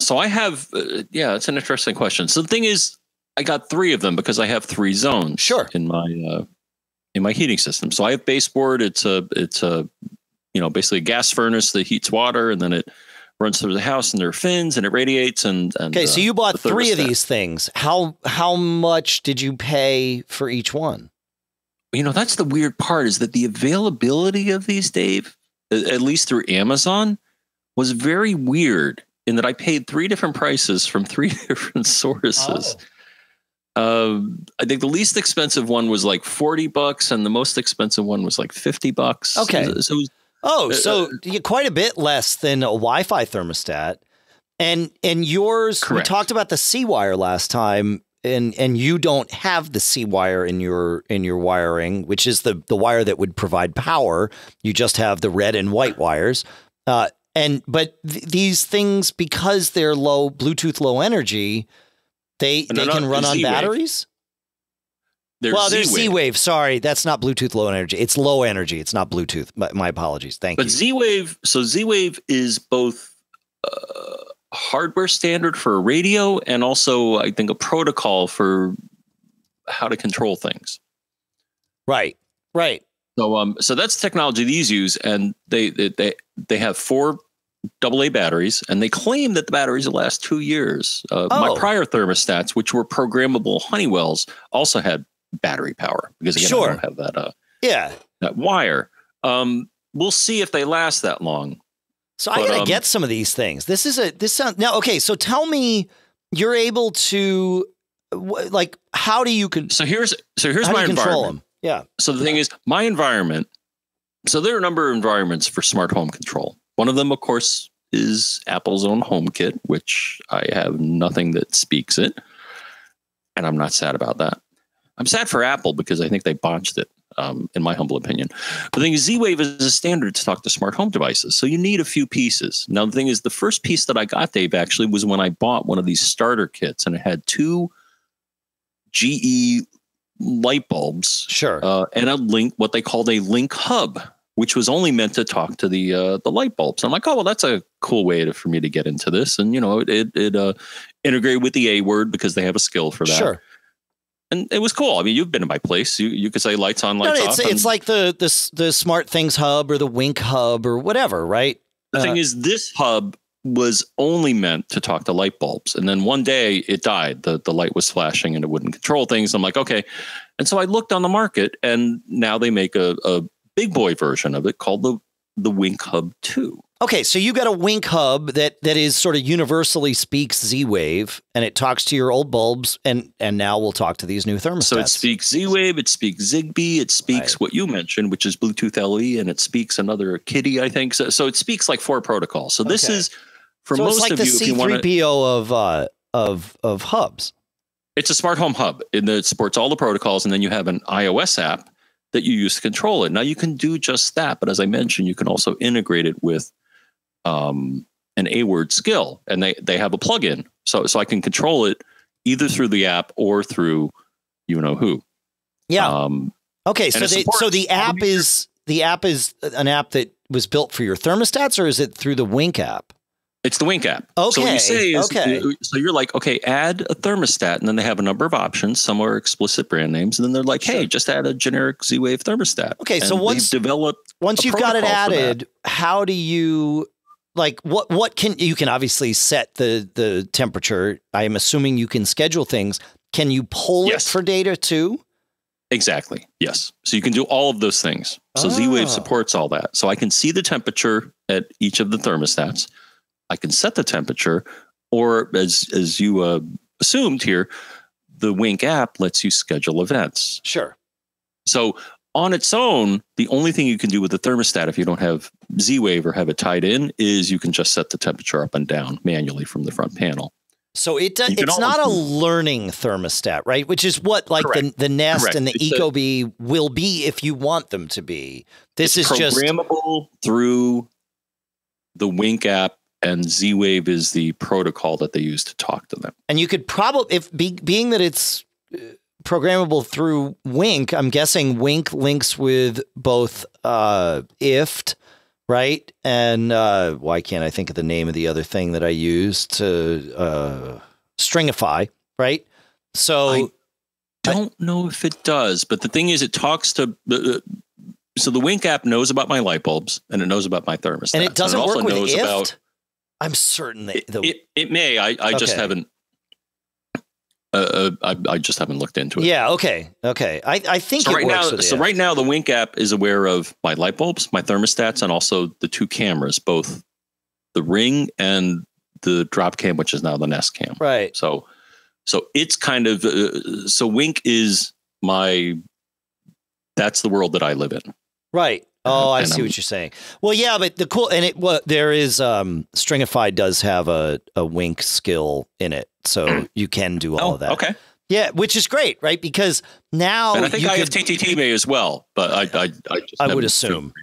So I have, yeah, it's an interesting question. So the thing is, I got 3 of them because I have 3 zones in my heating system. So I have baseboard. It's a, you know, basically a gas furnace that heats water, and then it runs through the house, and there are fins, and it radiates. And okay, so you bought 3 of these things. How much did you pay for each one? You know, that's the weird part, is that the availability of these, Dave, at least through Amazon, was very weird in that I paid 3 different prices from 3 different sources. I think the least expensive one was like $40 and the most expensive one was like $50. Okay. So so quite a bit less than a Wi-Fi thermostat. And yours, correct. We talked about the C-Wire last time, and you don't have the C-Wire in your wiring, which is the wire that would provide power. You just have the red and white wires. But these things, because they're low Bluetooth, low energy, they can run on batteries. Well, there's Z-Wave. Sorry, that's not Bluetooth low energy. It's low energy. It's not Bluetooth. My apologies. Thank you. But Z-Wave. So Z-Wave is both hardware standard for a radio and also, I think, a protocol for how to control things. Right. Right. So so that's the technology these use, and they have 4 AA batteries, and they claim that the batteries will last 2 years. My prior thermostats, which were programmable Honeywells, also had battery power because again, I don't have that that wire. We'll see if they last that long. So I gotta get some of these things. This sounds now okay. So tell me, you're able to how do you control? So here's my environment. Yeah. So the thing is, my environment. So there are a number of environments for smart home control. One of them, of course, is Apple's own HomeKit, which I have nothing that speaks it. And I'm not sad about that. I'm sad for Apple because I think they botched it, in my humble opinion. The thing is, Z-Wave is a standard to talk to smart home devices. So you need a few pieces. Now, the thing is, the first piece that I got, Dave, actually, was when I bought one of these starter kits. And it had 2 GE light bulbs, and a link, what they called a link hub, which was only meant to talk to the light bulbs. And I'm like, oh well, that's a cool way for me to get into this, and you know, it integrated with the A word because they have a skill for that. Sure. And it was cool. I mean, you've been to my place. You could say lights on, lights off. It's like the Smart Things Hub or the Wink Hub or whatever, right? The thing is, this hub was only meant to talk to light bulbs. And then one day it died. The light was flashing and it wouldn't control things. I'm like, okay. And so I looked on the market, and now they make a big boy version of it called the Wink Hub 2. Okay. So you got a Wink Hub that is sort of universally speaks Z-Wave, and it talks to your old bulbs, and now we'll talk to these new thermostats. So it speaks Z-Wave, it speaks Zigbee, it speaks what you mentioned, which is Bluetooth LE, and it speaks another Kitty, I think. So it speaks like 4 protocols. So this is... So it's like the C3PO of hubs. It's a smart home hub, and it supports all the protocols. And then you have an iOS app that you use to control it. Now you can do just that, but as I mentioned, you can also integrate it with an A-word skill, and they have a plugin, so I can control it either through the app or through you know who. Yeah. Okay. So the app is an app that was built for your thermostats, or is it through the Wink app? It's the Wink app. Okay. So what you say is, so you're like, okay, add a thermostat, and then they have a number of options. Some are explicit brand names, and then they're like, hey, just add a generic Z-Wave thermostat. Okay, and so once you've got it added, how do you what can you can obviously set the temperature? I am assuming you can schedule things. Can you pull it for data too? Exactly. Yes. So you can do all of those things. So Z-Wave supports all that. So I can see the temperature at each of the thermostats. I can set the temperature, or as you assumed here, the Wink app lets you schedule events. Sure. So on its own, the only thing you can do with the thermostat, if you don't have Z-Wave or have it tied in, is you can just set the temperature up and down manually from the front panel. So it's not a learning thermostat, right? Which is what the Nest and the Ecobee will be if you want them to be. It's just programmable through the Wink app. And Z-Wave is the protocol that they use to talk to them. And you could probably, being that it's programmable through Wink, I'm guessing Wink links with both IFT, right? And why can't I think of the name of the other thing that I use to Stringify, right? So I don't know if it does, but the thing is, it talks to... so the Wink app knows about my light bulbs, and it knows about my thermostat. And it doesn't work with IFT? I'm certain that it may. I just haven't. I just haven't looked into it. Yeah. Okay. Okay. I think so. Right now, the Wink app is aware of my light bulbs, my thermostats, and also the 2 cameras, both the Ring and the drop cam, which is now the Nest cam. Right. So So it's kind of, so Wink is my, that's the world that I live in. Right. Oh, I see what you're saying. Well, yeah, but the cool, and it, well, there is, Stringify does have a Wink skill in it. So you can do all of that. Okay. Yeah, which is great, right? Because now, and I think IFTTT may as well, but I just I would assume.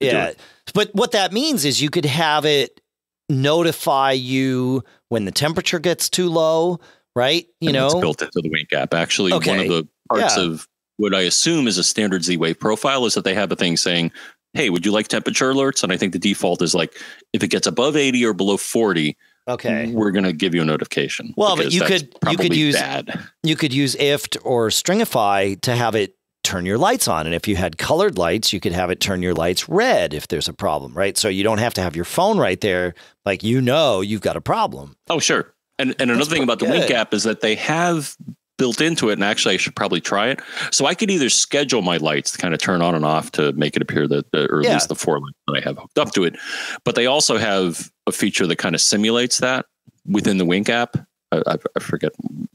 Yeah. But what that means is you could have it notify you when the temperature gets too low, right? You know, it's built into the Wink app. Actually, okay. One of the parts of what I assume is a standard Z-Wave profile is that they have a thing saying, hey, would you like temperature alerts? And I think the default is like, if it gets above 80 or below 40, okay, we're going to give you a notification. Well, but you could use IFT or Stringify to have it turn your lights on. And if you had colored lights, you could have it turn your lights red if there's a problem, right? So you don't have to have your phone right there. Like, you know, you've got a problem. Oh, sure. And another thing about the Wink app is that they have built into it, and actually I should probably try it. So I could either schedule my lights to kind of turn on and off to make it appear that, or at least the four lights that I have hooked up to it. But they also have a feature that kind of simulates that within the Wink app. I forget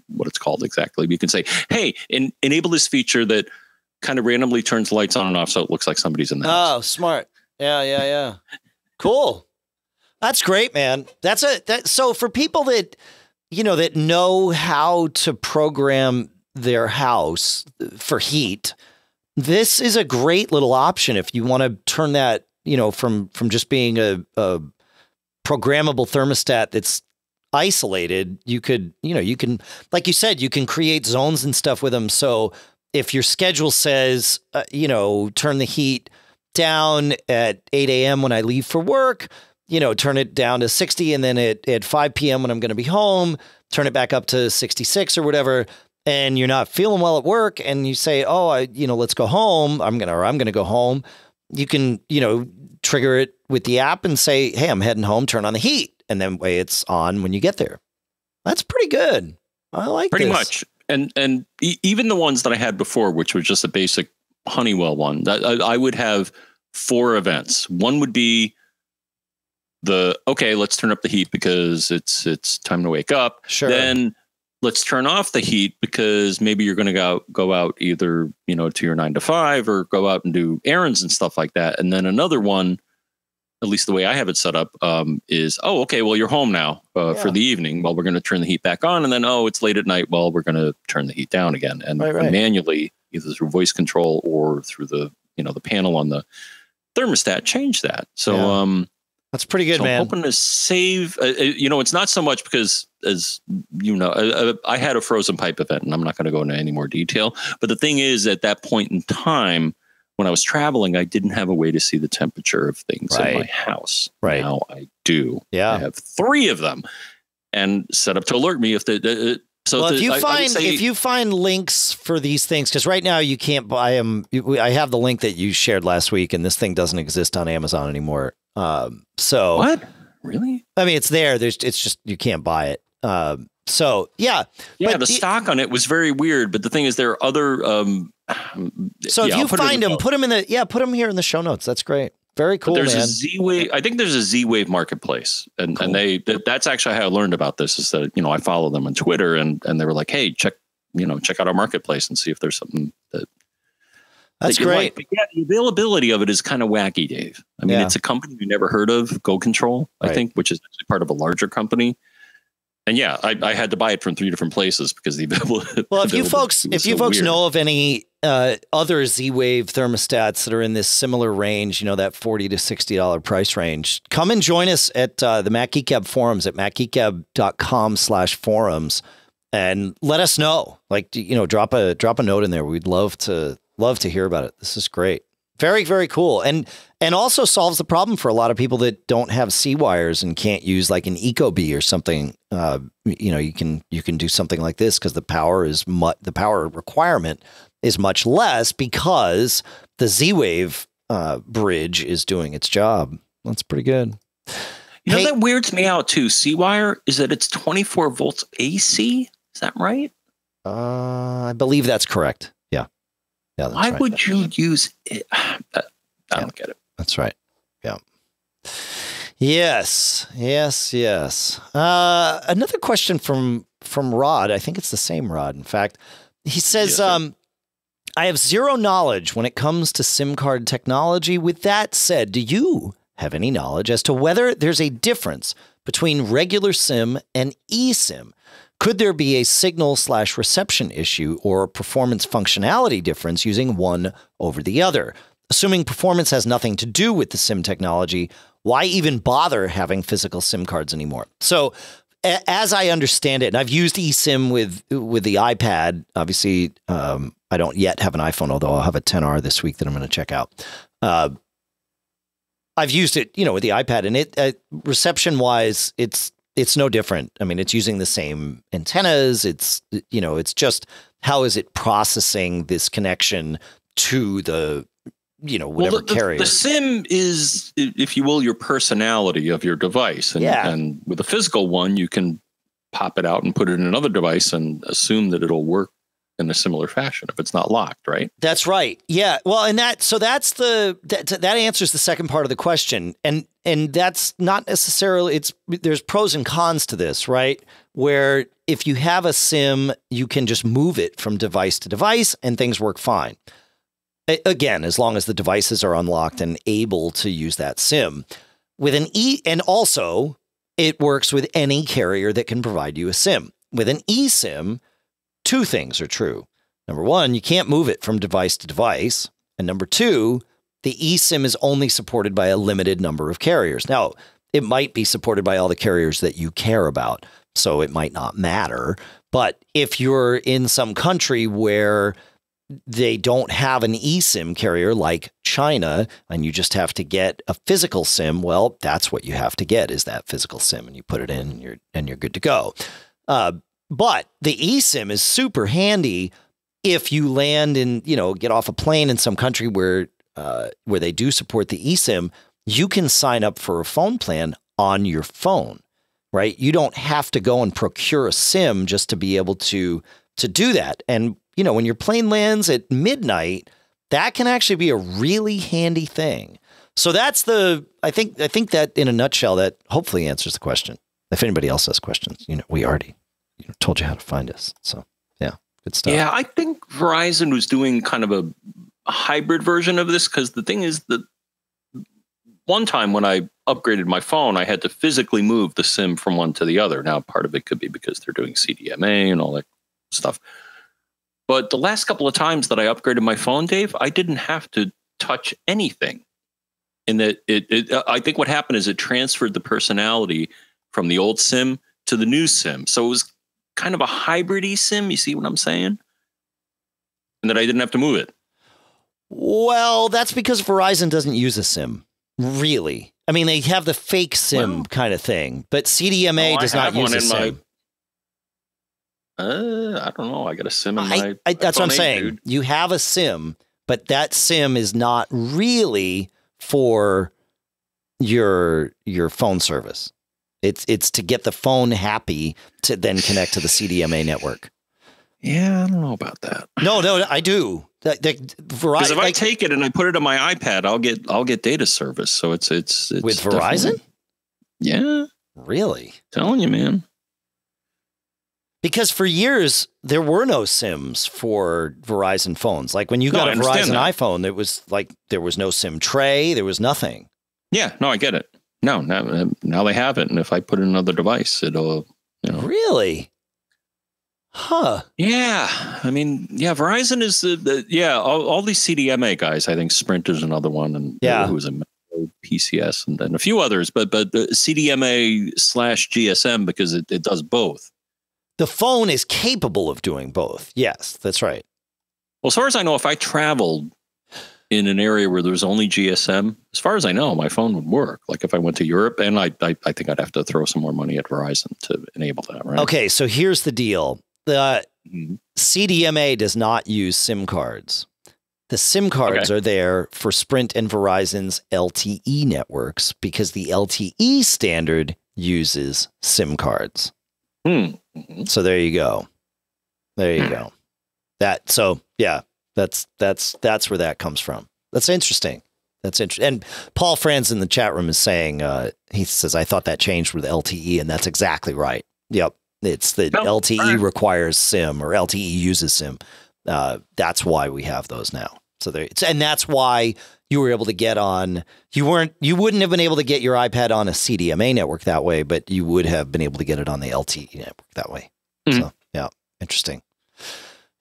what it's called exactly. But you can say, hey, enable this feature that kind of randomly turns lights on and off so it looks like somebody's in the house. Oh, smart. Yeah. Cool. That's great, man. So for people that, you know, that know how to program their house for heat, this is a great little option if you want to turn that, you know, from just being a programmable thermostat that's isolated. You could, you know, you can, like you said, you can create zones and stuff with them. So if your schedule says, you know, turn the heat down at 8 a.m. when I leave for work, you know, turn it down to 60, and then at 5 p.m. when I'm going to be home, turn it back up to 66 or whatever, and you're not feeling well at work, and you say, oh, you know, let's go home. I'm going to go home. You can, you know, trigger it with the app and say, hey, I'm heading home, turn on the heat, and then way it's on when you get there. That's pretty good. I like pretty much. And even the ones that I had before, which was just a basic Honeywell one, that I would have four events. One would be okay, let's turn up the heat because it's time to wake up. Sure. Then let's turn off the heat because maybe you're going to go out either, you know, to your 9 to 5 or go out and do errands and stuff like that. And then another one, at least the way I have it set up, is, oh, okay, well, you're home now for the evening. Well, we're going to turn the heat back on. And then, oh, it's late at night. Well, we're going to turn the heat down again. And manually, either through voice control or through the, you know, the panel on the thermostat, change that. So, that's pretty good, so man. I'm hoping to save, you know, it's not so much because, as you know, I had a frozen pipe event, and I'm not going to go into any more detail. But the thing is, at that point in time, when I was traveling, I didn't have a way to see the temperature of things in my house. Right. Now I do. Yeah. I have three of them and set up to alert me if the. So well, if you find links for these things, because right now you can't buy them. I have the link that you shared last week, and this thing doesn't exist on Amazon anymore. So what? Really? I mean, it's there. It's just, you can't buy it. So yeah, but the stock on it was very weird. But the thing is, there are other. So if you find them, put them in the put them here in the show notes. That's great. Very cool. But there's a Z-Wave. I think there's a Z-Wave marketplace, and that's actually how I learned about this. Is that, you know, I follow them on Twitter, and they were like, hey, check out our marketplace and see if there's something that. That's great. Like. Yeah, the availability of it is kind of wacky, Dave. I mean, it's a company we never heard of, Go Control, I think, which is actually part of a larger company. And yeah, I had to buy it from three different places because the availability. Well, if you folks know of any other Z-Wave thermostats that are in this similar range, you know, that $40 to $60 price range, come and join us at the Mac Geek Gab forums at macgeekgab.com/forums, and let us know. Like, you know, drop a note in there. We'd love to. Love to hear about it. This is great. Very, very cool. And also solves the problem for a lot of people that don't have C-wires and can't use like an Ecobee or something. You know, you can do something like this because the power requirement is much less because the Z-Wave bridge is doing its job. That's pretty good. You know, that weirds me out too. C-wire is that it's 24 volts AC. Is that right? I believe that's correct. Yeah, why would you use it? I don't get it. That's right. Yeah. Yes, yes, yes. Another question from Rod. I think it's the same Rod, in fact. He says, I have zero knowledge when it comes to SIM card technology. With that said, do you have any knowledge as to whether there's a difference between regular SIM and eSIM? Could there be a signal/reception issue or performance functionality difference using one over the other? Assuming performance has nothing to do with the SIM technology, why even bother having physical SIM cards anymore? So as I understand it, and I've used eSIM with the iPad, obviously, I don't yet have an iPhone, although I'll have a 10R this week that I'm going to check out. I've used it, with the iPad, and it reception wise, it's no different. I mean, it's using the same antennas. It's, it's just how is it processing this connection to the, whatever carrier. The SIM is, if you will, your personality of your device. And, and with a physical one, you can pop it out and put it in another device and assume that it'll work in a similar fashion if it's not locked, right? That's right. Yeah. Well, and that answers the second part of the question. And that's not necessarily, there's pros and cons to this, right? Where if you have a SIM, you can just move it from device to device and things work fine. Again, as long as the devices are unlocked and able to use that SIM. With an and also it works with any carrier that can provide you a SIM. With an eSIM, two things are true. Number one, you can't move it from device to device. And number two, the eSIM is only supported by a limited number of carriers. Now, it might be supported by all the carriers that you care about, so it might not matter. But if you're in some country where they don't have an eSIM carrier like China, and you just have to get a physical SIM, well, that's what you have to get, is that physical SIM, and you put it in and you're good to go. But the eSIM is super handy if you land and, get off a plane in some country where they do support the eSIM. You can sign up for a phone plan on your phone, right? You don't have to go and procure a SIM just to be able to do that. And, when your plane lands at midnight, that can actually be a really handy thing. So that's I think that in a nutshell, that hopefully answers the question. If anybody else has questions, we already told you how to find us. So yeah, good stuff. Yeah, I think Verizon was doing kind of a hybrid version of this, because the thing is that one time when I upgraded my phone, I had to physically move the SIM from one to the other. Now, part of it could be because they're doing CDMA and all that stuff. But the last couple of times that I upgraded my phone, Dave, I didn't have to touch anything. And that I think what happened is it transferred the personality from the old SIM to the new SIM. So it was kind of a hybrid eSIM, you see what I'm saying? And that I didn't have to move it. Well, that's because Verizon doesn't use a SIM, really. I mean, they have the fake SIM kind of thing, but CDMA does not use a SIM. I don't know. I got a SIM in my phone. That's what I'm saying. Dude. You have a SIM, but that SIM is not really for your phone service. It's to get the phone happy to then connect to the CDMA network. Yeah, I don't know about that. No, I do. Because if I take it and I put it on my iPad, I'll get data service. So it's with Verizon. Yeah, really? I'm telling you, man. Because for years there were no SIMs for Verizon phones. Like when you got a Verizon iPhone, it was like there was no SIM tray. There was nothing. Yeah, no, I get it. No, now they have it, and if I put in another device, it'll really, huh? Yeah, I mean, yeah, Verizon is all these CDMA guys. I think Sprint is another one, and who was a PCS, and then a few others. But the CDMA/GSM, because it does both. The phone is capable of doing both. Yes, that's right. Well, as far as I know, if I traveled in an area where there's only GSM, as far as I know, my phone would work. Like if I went to Europe, and I think I'd have to throw some more money at Verizon to enable that, right? Okay, so here's the deal. The CDMA does not use SIM cards. The SIM cards are there for Sprint and Verizon's LTE networks, because the LTE standard uses SIM cards. So there you go. There you go. That's where that comes from. That's interesting. That's interesting. And Paul Franz in the chat room is saying, he says, I thought that changed with LTE, and that's exactly right. Yep. It's the LTE requires SIM, or LTE uses SIM. That's why we have those now. So there, and that's why you were able to get on. You wouldn't have been able to get your iPad on a CDMA network that way, but you would have been able to get it on the LTE network that way. Mm. So yeah, interesting.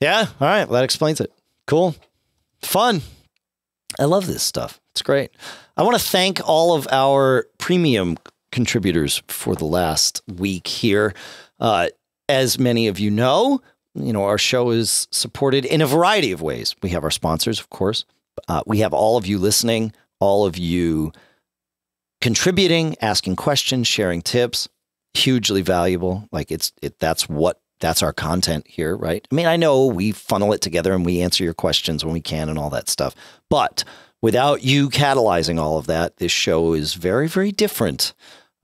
Yeah. All right. Well, that explains it. Cool. Fun. I love this stuff. It's great. I want to thank all of our premium contributors for the last week here. As many of you know, our show is supported in a variety of ways. We have our sponsors, of course. We have all of you listening, all of you contributing, asking questions, sharing tips. Hugely valuable. Like that's our content here, right? I mean, I know we funnel it together and we answer your questions when we can and all that stuff. But without you catalyzing all of that, this show is very, very different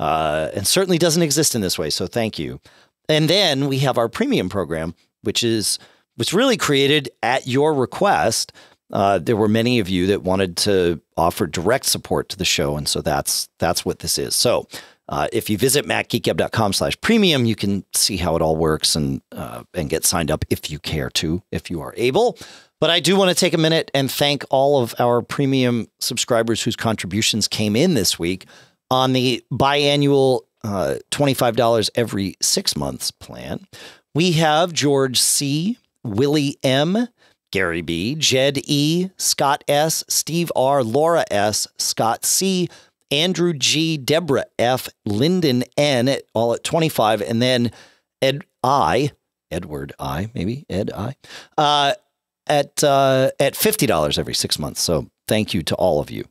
and certainly doesn't exist in this way. So thank you. And then we have our premium program, which is was really created at your request. There were many of you that wanted to offer direct support to the show. And so that's what this is. So if you visit macgeekab.com/premium, you can see how it all works and get signed up if you care to, if you are able. But I do want to take a minute and thank all of our premium subscribers whose contributions came in this week on the biannual $25 every 6 months plan. We have George C., Willie M., Gary B., Jed E., Scott S., Steve R., Laura S., Scott C., Andrew G., Deborah F., Lyndon N., all at 25, and then Edward I, at $50 every 6 months. So thank you to all of you.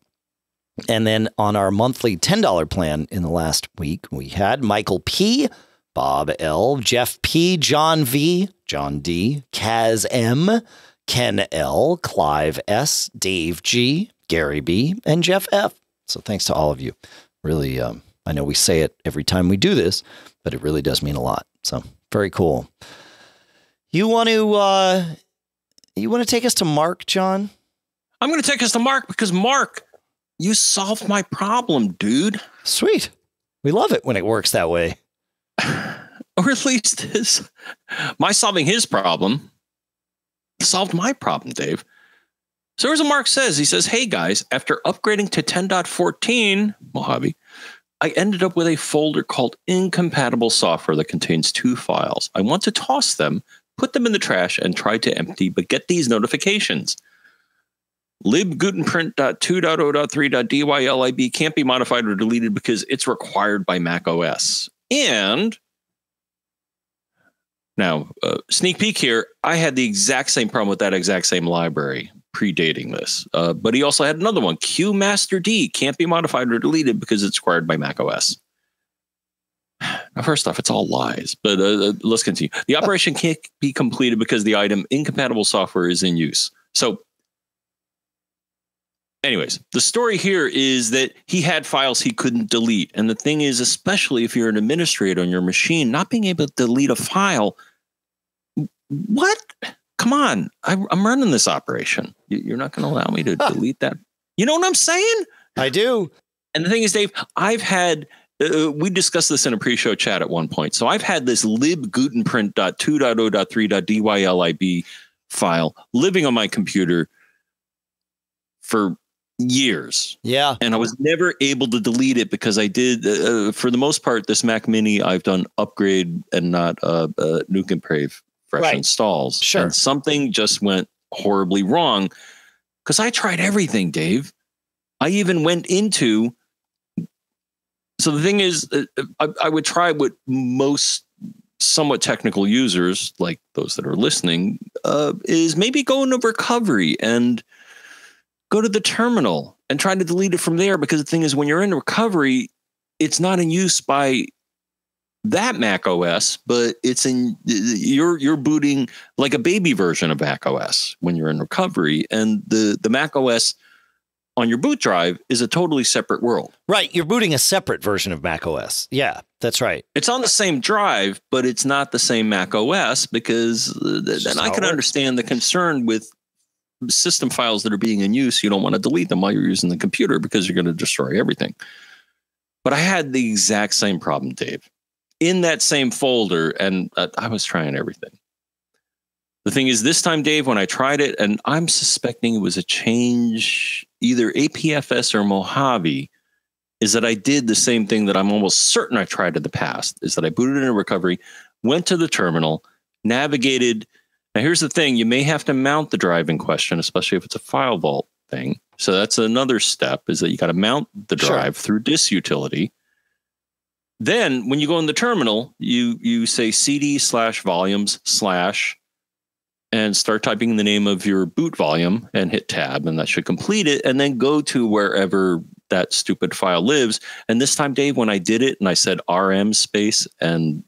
And then on our monthly $10 plan in the last week, we had Michael P., Bob L., Jeff P., John V., John D., Kaz M., Ken L., Clive S., Dave G., Gary B., and Jeff F. So thanks to all of you. Really, I know we say it every time we do this, but it really does mean a lot. So very cool. You want to take us to Mark, John? I'm going to take us to Mark because, Mark, you solved my problem, dude. Sweet. We love it when it works that way. Or at least my solving his problem solved my problem, Dave. So here's what Mark says. He says, hey, guys, after upgrading to 10.14 Mojave, I ended up with a folder called incompatible software that contains two files. I want to toss them, put them in the trash, and try to empty, but get these notifications. libgutenprint.2.0.3.dylib can't be modified or deleted because it's required by Mac OS. And now, sneak peek here, I had the exact same problem with that exact same library predating this. But he also had another one, qmasterd can't be modified or deleted because it's required by Mac OS. Now, first off, it's all lies, but let's continue. The operation can't be completed because the item incompatible software is in use. So anyways, the story here is that he had files he couldn't delete. And the thing is, especially if you're an administrator on your machine, not being able to delete a file. What? Come on. I'm running this operation. You're not going to allow me to delete that. You know what I'm saying? I do. And the thing is, Dave, I've had, we discussed this in a pre-show chat at one point. So I've had this libgutenprint.2.0.3.dylib file living on my computer for years. Yeah. And I was never able to delete it because I did, for the most part, this Mac Mini, I've done upgrade and not nuke and brave fresh right. installs. Sure. And something just went horribly wrong because I tried everything, Dave. I even went into. So the thing is, I would try what most somewhat technical users, like those that are listening, is maybe go into recovery and go to the terminal and try to delete it from there. Because the thing is, when you're in recovery, it's not in use by that Mac OS, but it's in you're booting like a baby version of Mac OS when you're in recovery. And the Mac OS on your boot drive is a totally separate world. Right. You're booting a separate version of Mac OS. Yeah, that's right. It's on the same drive, but it's not the same Mac OS because then I can understand the concern with system files that are being in use, you don't want to delete them while you're using the computer because you're going to destroy everything. But I had the exact same problem, Dave, in that same folder, and I was trying everything. The thing is, this time, Dave, when I tried it, and I'm suspecting it was a change, either APFS or Mojave, is that I did the same thing that I'm almost certain I tried in the past, is that I booted into recovery, went to the terminal, navigated. Now, here's the thing. You may have to mount the drive in question, especially if it's a file vault thing. So that's another step, is that you got to mount the drive through disk utility. Then when you go in the terminal, you say cd/volumes/ and start typing the name of your boot volume and hit tab, and that should complete it. And then go to wherever that stupid file lives. And this time, Dave, when I did it and I said rm and,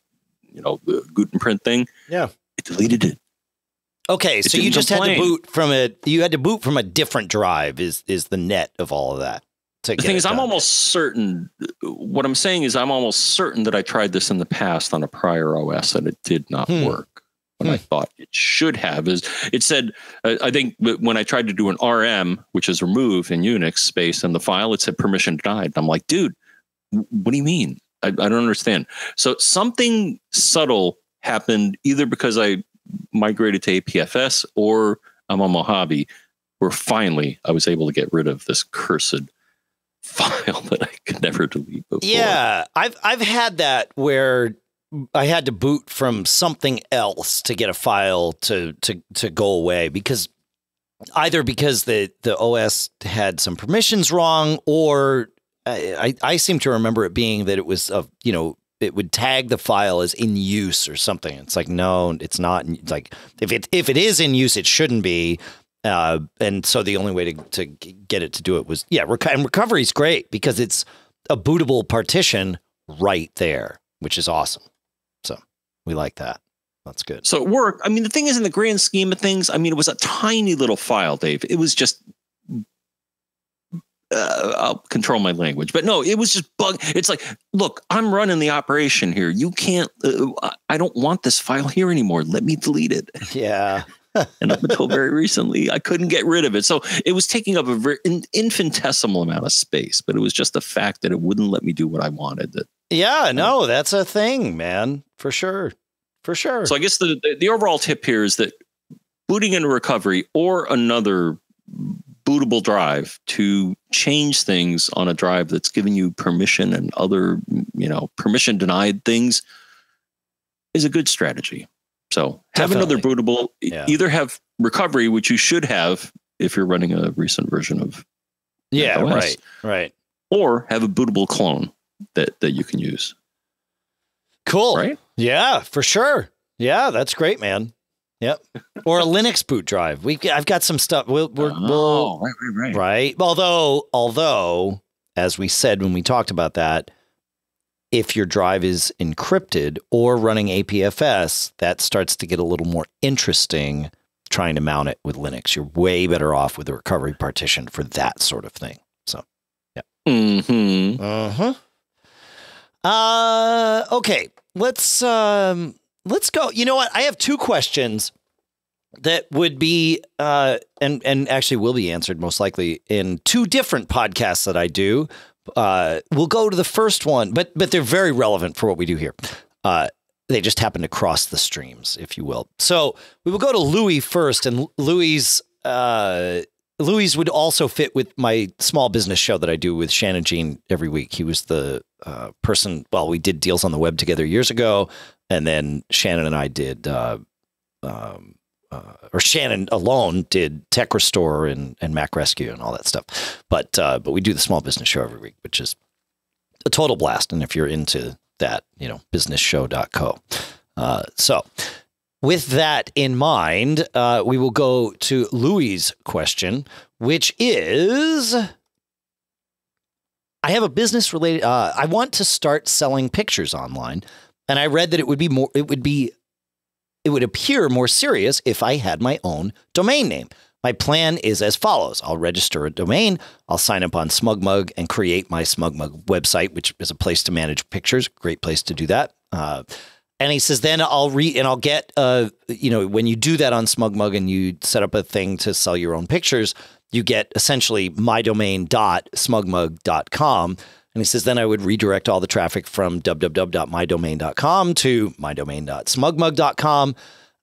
you know, the Gutenprint thing, it deleted it. Okay, so you just had to boot from a different drive is the net of all of that. The thing is, I'm almost certain what I'm saying is I'm almost certain that I tried this in the past on a prior OS and it did not work. What I thought it should have is it said, I think when I tried to do an RM, which is remove in Unix space in the file, it said permission denied. And I'm like, dude, what do you mean? I don't understand. So something subtle happened either because I migrated to APFS or I'm on Mojave, where finally I was able to get rid of this cursed file that I could never delete before. Yeah, I've had that where I had to boot from something else to get a file to go away, because either because the OS had some permissions wrong, or I seem to remember it being that it was a, you know, it would tag the file as in use or something. It's like, no, it's not. It's like, if it is in use, it shouldn't be. And so the only way to get it to do it was, and recovery is great because it's a bootable partition right there, which is awesome. So we like that. That's good. So it worked. I mean, the thing is, in the grand scheme of things, I mean, it was a tiny little file, Dave. It was just, I'll control my language, but no, it was just bug. It's like, look, I'm running the operation here. You can't, I don't want this file here anymore. Let me delete it. Yeah. And up until very recently, I couldn't get rid of it. So it was taking up an infinitesimal amount of space, but it was just the fact that it wouldn't let me do what I wanted. That, yeah, no, that's a thing, man. For sure. For sure. So I guess the overall tip here is that booting into recovery or another bootable drive to change things on a drive that's giving you permission and other, you know, permission denied things is a good strategy. So have another bootable, either have recovery, which you should have if you're running a recent version of OS, right, or have a bootable clone that you can use. Cool. Right? Yeah, for sure. Yeah, that's great, man. Yep. Or a Linux boot drive. I've got some stuff. Right. Although, as we said when we talked about that, if your drive is encrypted or running APFS, that starts to get a little more interesting trying to mount it with Linux. You're way better off with a recovery partition for that sort of thing. So, yeah. Mm-hmm. Uh-huh. Okay. Let's go. You know what? I have two questions that would be and actually will be answered most likely in two different podcasts that I do. We'll go to the first one, but they're very relevant for what we do here. They just happen to cross the streams, if you will. So we will go to Louis first, and Louis would also fit with my small business show that I do with Shannon Jean every week. He was the person, well, we did Deals on the Web together years ago. And then Shannon and I did, or Shannon alone did Tech Restore and Mac Rescue and all that stuff. But we do the small business show every week, which is a total blast. And if you're into that, you know, businessshow.co. So with that in mind, we will go to Louis' question, which is, I have a business related, I want to start selling pictures online. And I read that it would be more, it would appear more serious if I had my own domain name. My plan is as follows. I'll register a domain. I'll sign up on SmugMug and create my SmugMug website, which is a place to manage pictures. Great place to do that. And he says, then I'll get, you know, when you do that on SmugMug and you set up a thing to sell your own pictures, you get essentially mydomain.smugmug.com. And he says, then I would redirect all the traffic from www.mydomain.com to mydomain.smugmug.com.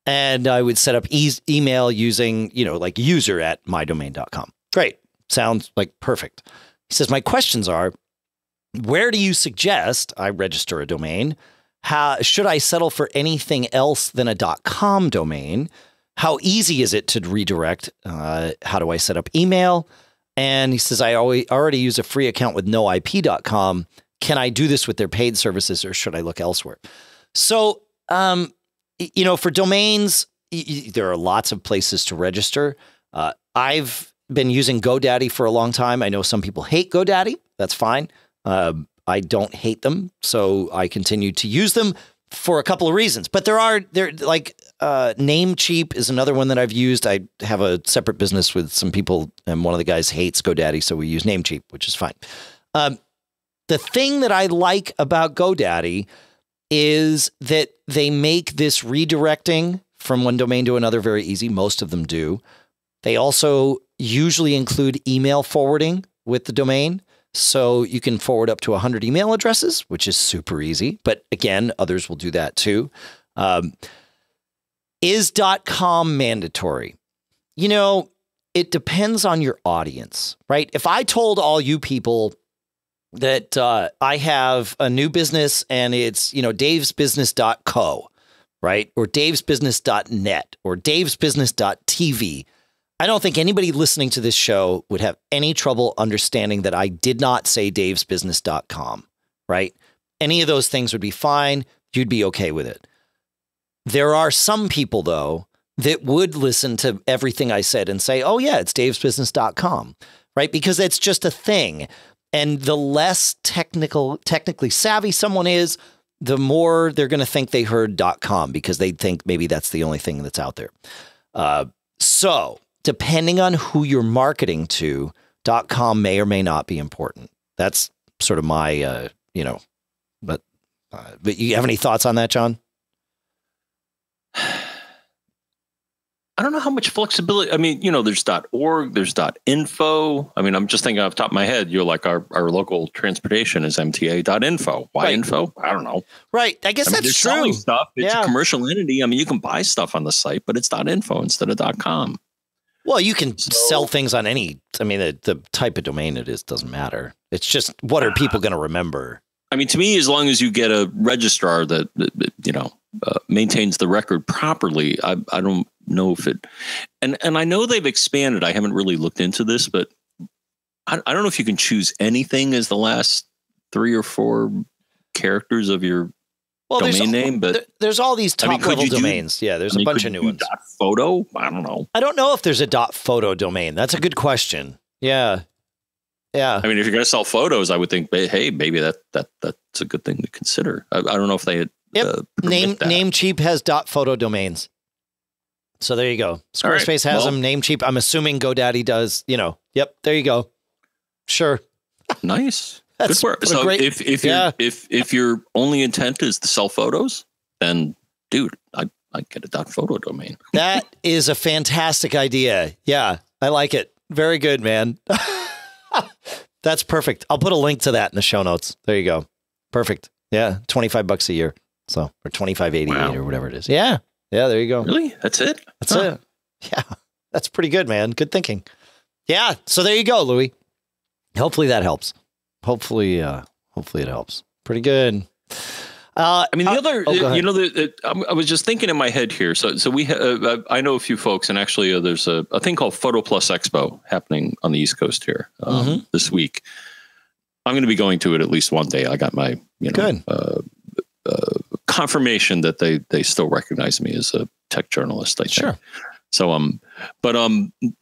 And I would set up email using, you know, like user@mydomain.com. Great. Sounds like perfect. He says, my questions are, where do you suggest I register a domain? How should I settle for anything else than a .com domain? How easy is it to redirect? How do I set up email? And he says, I already use a free account with noip.com. Can I do this with their paid services, or should I look elsewhere? So, you know, for domains, there are lots of places to register. I've been using GoDaddy for a long time. I know some people hate GoDaddy. That's fine. I don't hate them, so I continue to use them for a couple of reasons. But there like Namecheap is another one that I've used. I have a separate business with some people, and one of the guys hates GoDaddy, so we use Namecheap, which is fine. The thing that I like about GoDaddy is that they make this redirecting from one domain to another very easy. Most of them do. They also usually include email forwarding with the domain. So you can forward up to 100 email addresses, which is super easy. But again, others will do that too. Is .com mandatory? You know, it depends on your audience, right? If I told all you people that I have a new business and it's, you know, davesbusiness.co, right? Or davesbusiness.net or davesbusiness.tv, I don't think anybody listening to this show would have any trouble understanding that I did not say davesbusiness.com, right? Any of those things would be fine. You'd be okay with it. There are some people, though, that would listen to everything I said and say, oh, yeah, it's davesbusiness.com, right? Because that's just a thing. And the less technically savvy someone is, the more they're going to think they heard .com because they think maybe that's the only thing that's out there. So depending on who you're marketing to, .com may or may not be important. That's sort of my, you know, but you have any thoughts on that, John? I don't know how much flexibility. I mean, you know, there's .org, there's .info. I mean, I'm just thinking off the top of my head, you're like our local transportation is MTA.info. Why info? I don't know. Right. I guess that's true. Selling stuff. It's a commercial entity. I mean, you can buy stuff on the site, but it's .info instead of .com. Well, you can sell things on any, I mean, the type of domain it is doesn't matter. It's just, what are people going to remember? I mean, to me, as long as you get a registrar that you know, maintains the record properly, I don't know if it, and I know they've expanded. I haven't really looked into this, but I don't know if you can choose anything as the last 3 or 4 characters of your domain name, but there's all these top level domains. Yeah, there's a bunch of new ones. .photo? I don't know. I don't know if there's a .photo domain. That's a good question. Yeah. Yeah. I mean, if you're going to sell photos, I would think, hey, maybe that's a good thing to consider. I don't know if they had Namecheap has .photo domains. So there you go. Squarespace has them. Namecheap. I'm assuming GoDaddy does, you know. Yep. There you go. Sure. Nice. That's good work. So great, if your only intent is to sell photos, then dude, I get a .photo domain. That is a fantastic idea. Yeah, I like it. Very good, man. That's perfect. I'll put a link to that in the show notes. There you go. Perfect. Yeah, $25 a year. So or $25.88 or whatever it is. Yeah. Yeah. There you go. Really? That's it. That's it. Yeah. That's pretty good, man. Good thinking. Yeah. So there you go, Louis. Hopefully that helps. Hopefully it helps. Pretty good. I mean, the other, you know, I was just thinking in my head here. So we, I know a few folks, and actually there's a thing called Photo Plus Expo happening on the East Coast here this week. I'm going to be going to it at least one day. I got my, you know, confirmation that they still recognize me as a tech journalist. I think. Sure. So, but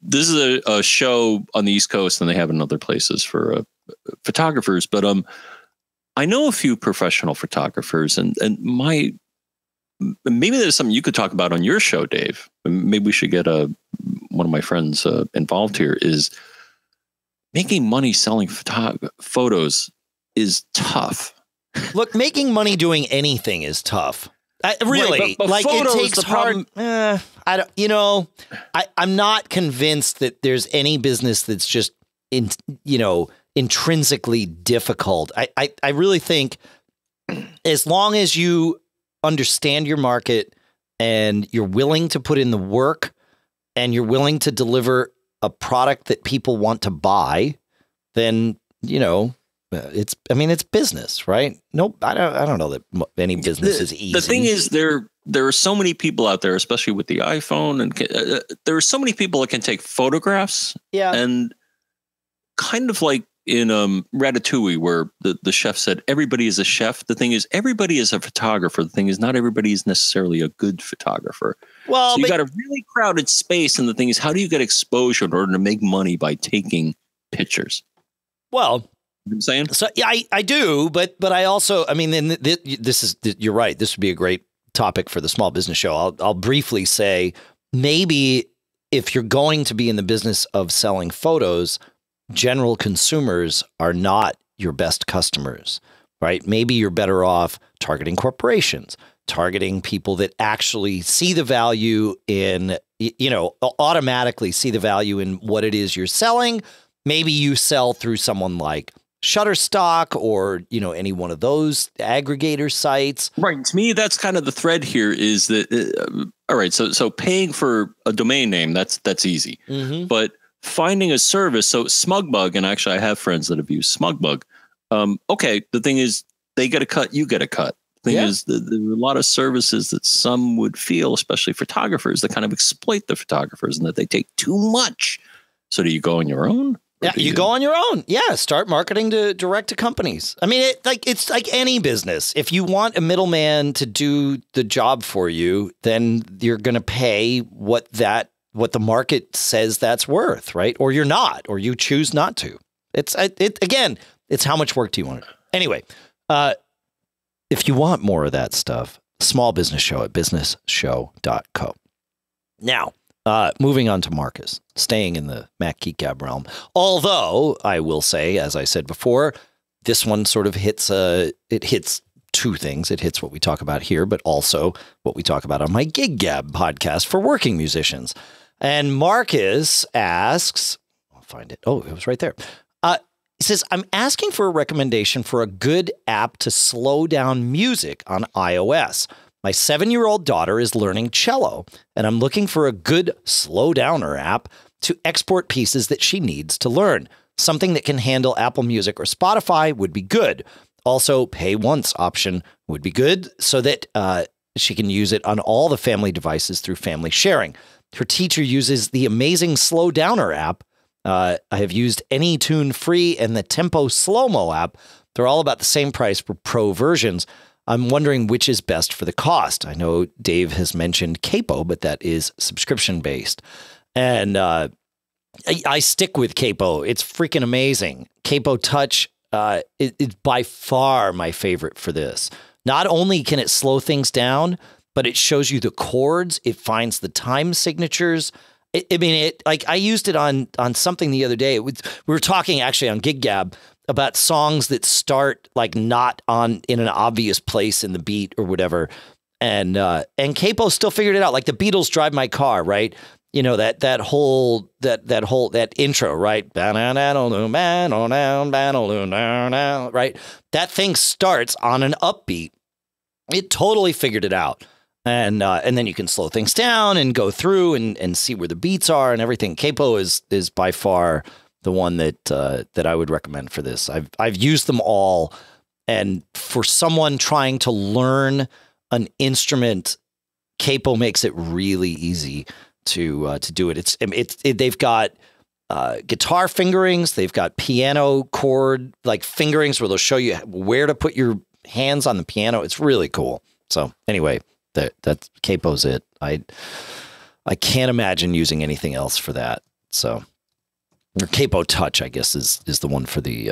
this is a show on the East Coast, and they have it in other places for photographers. But I know a few professional photographers, and my maybe there's something you could talk about on your show, Dave. Maybe we should get one of my friends involved here. Is making money selling photos is tough. Look, making money doing anything is tough. Really, right, but like photos, it takes hard. I don't, you know, I'm not convinced that there's any business that's just in, you know, intrinsically difficult. I really think as long as you understand your market and you're willing to put in the work and you're willing to deliver a product that people want to buy, then, you know, it's, I mean, it's business, right? Nope. I don't know that any business is easy. The thing is, there are so many people out there, especially with the iPhone, and there are so many people that can take photographs. Yeah. And kind of like in Ratatouille, where the chef said, everybody is a chef. The thing is, everybody is a photographer. The thing is, not everybody is necessarily a good photographer. Well, so you got a really crowded space. And the thing is, how do you get exposure in order to make money by taking pictures? Well, I'm saying, so yeah, I do, but I also, I mean, then this is, you're right. This would be a great topic for the Small Business Show. I'll briefly say, maybe if you're going to be in the business of selling photos, general consumers are not your best customers, right? Maybe you're better off targeting corporations, targeting people that actually see the value in, you know, automatically see the value in what it is you're selling. Maybe you sell through someone like Shutterstock or, you know, any one of those aggregator sites. Right. To me, that's kind of the thread here is that, all right, so paying for a domain name, that's easy. Mm-hmm. But finding a service, so SmugMug, and actually I have friends that have used SmugMug. Okay, the thing is, they get a cut, you get a cut. The thing is, there are a lot of services that some would feel, especially photographers, that kind of exploit the photographers and that they take too much. So do you go on your own? Yeah, you go on your own. Yeah, start marketing to direct to companies. I mean, it's like any business. If you want a middleman to do the job for you, then you're going to pay what the market says that's worth, right? Or you're not, or you choose not to. It again, it's how much work do you want to do? Anyway, if you want more of that stuff, Small Business Show at businessshow.co. Now, moving on to Marcus, staying in the Mac Geek Gab realm. Although I will say, as I said before, this one sort of hits, it hits two things. It hits what we talk about here, but also what we talk about on my Gig Gab podcast for working musicians. And Marcus asks, I'll find it. Oh, it was right there. He says, I'm asking for a recommendation for a good app to slow down music on iOS. My 7-year-old daughter is learning cello, and I'm looking for a good slow downer app to export pieces that she needs to learn. Something that can handle Apple Music or Spotify would be good. Also, pay once option would be good so that she can use it on all the family devices through family sharing. Her teacher uses the amazing Slow Downer app. I have used AnyTune Free and the Tempo Slow Mo app. They're all about the same price for pro versions. I'm wondering which is best for the cost. I know Dave has mentioned Capo, but that is subscription based. And I stick with Capo. It's freaking amazing. Capo Touch, it's by far my favorite for this. Not only can it slow things down, but it shows you the chords. It finds the time signatures. I mean, it, like, I used it on something the other day. We were talking actually on Gig Gab about songs that start like not on in an obvious place in the beat or whatever. And Capo still figured it out. Like the Beatles Drive My Car, right? You know, that intro, right? Right. That thing starts on an upbeat. It totally figured it out. And then you can slow things down and go through and see where the beats are and everything. Capo is by far the one that I would recommend for this. I've used them all, and for someone trying to learn an instrument, Capo makes it really easy to do it. They've got guitar fingerings, they've got piano chord like fingerings where they'll show you where to put your hands on the piano. It's really cool. So anyway, that's Capo's it. I can't imagine using anything else for that. So. Or Capo Touch, I guess, is the one for the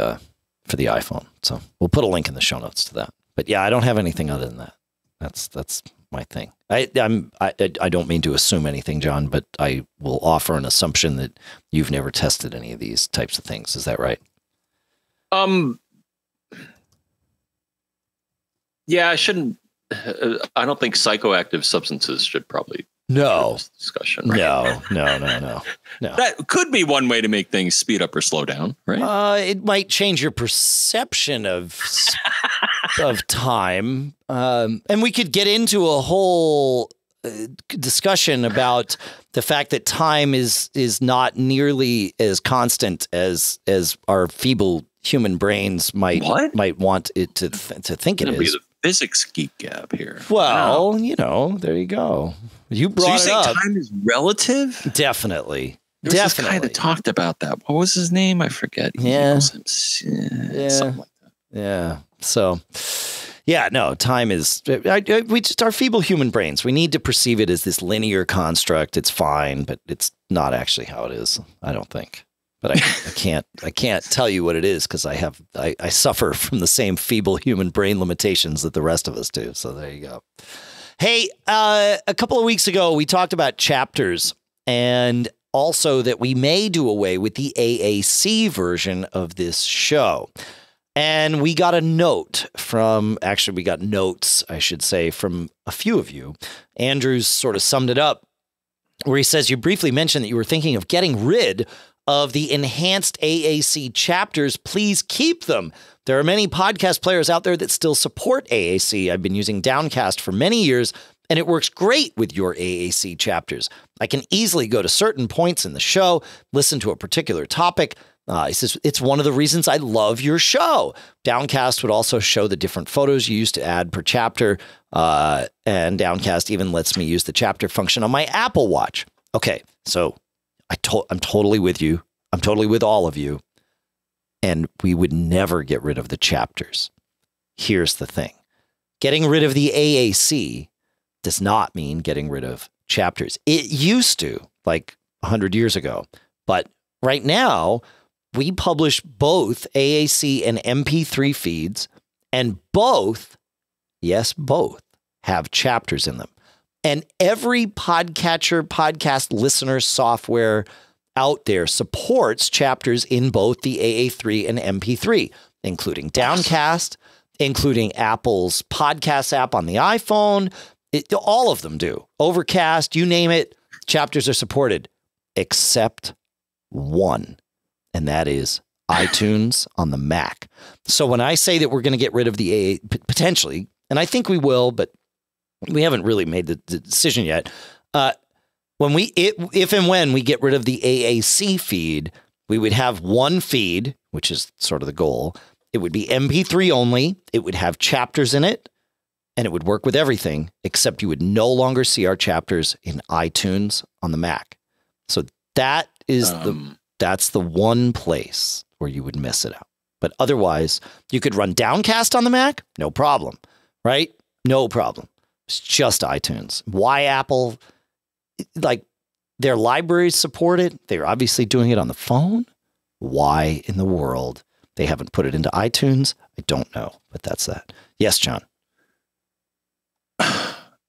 iPhone. So we'll put a link in the show notes to that. But yeah, I don't have anything other than that. That's my thing. I don't mean to assume anything, John, but I will offer an assumption that you've never tested any of these types of things. Is that right? Yeah, I shouldn't. I don't think psychoactive substances should probably. No discussion. Right? No. That could be one way to make things speed up or slow down, right? It might change your perception of time, and we could get into a whole discussion about the fact that time is not nearly as constant as our feeble human brains might want it to think it is. Physics geek gap here. Well, wow. You know, there you go. You brought so you it up. Time is relative? Definitely. There was this guy that talked about that. What was his name? I forget. Yeah. Something like that. Yeah. So, yeah, no, time is we just our feeble human brains. We need to perceive it as this linear construct. It's fine, but it's not actually how it is, I don't think. But I can't tell you what it is because I suffer from the same feeble human brain limitations that the rest of us do. So there you go. Hey, a couple of weeks ago, we talked about chapters and also that we may do away with the AAC version of this show. And we got a note from actually we got notes, I should say, from a few of you. Andrew's sort of summed it up where he says you briefly mentioned that you were thinking of getting rid of the enhanced AAC chapters. Please keep them. There are many podcast players out there that still support AAC. I've been using Downcast for many years, and it works great with your AAC chapters. I can easily go to certain points in the show, listen to a particular topic. He says, it's one of the reasons I love your show. Downcast would also show the different photos you used to add per chapter, and Downcast even lets me use the chapter function on my Apple Watch. Okay, so I'm totally with you. I'm totally with all of you. And we would never get rid of the chapters. Here's the thing. Getting rid of the AAC does not mean getting rid of chapters. It used to, like 100 years ago. But right now, we publish both AAC and MP3 feeds. And both, yes, both have chapters in them. And every podcatcher, podcast listener software out there supports chapters in both the AA3 and MP3, including Downcast, including Apple's podcast app on the iPhone. All of them do. Overcast, you name it, chapters are supported, except one, and that is iTunes on the Mac. So when I say that we're going to get rid of the AA, potentially, and I think we will, but we haven't really made the decision yet. If and when we get rid of the AAC feed, we would have one feed, which is sort of the goal. It would be MP3 only. It would have chapters in it, and it would work with everything, except you would no longer see our chapters in iTunes on the Mac. So that is that's the one place where you would miss it out. But otherwise, you could run Downcast on the Mac, no problem, right? No problem. It's just iTunes. Why Apple? Like, their libraries support it. They're obviously doing it on the phone. Why in the world they haven't put it into iTunes? I don't know, but that's that. Yes, John.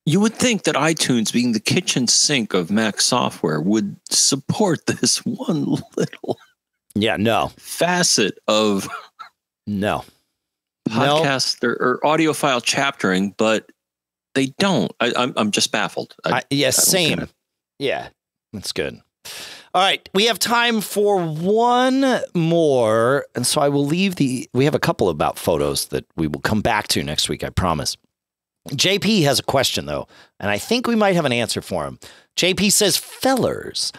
You would think that iTunes, being the kitchen sink of Mac software, would support this one little facet of podcast or audiophile chaptering, but they don't. I'm just baffled. Same. Yeah, that's good. All right. We have time for one more. And so I will leave we have a couple about photos that we will come back to next week. I promise. JP has a question, though, and I think we might have an answer for him. JP says, fellers,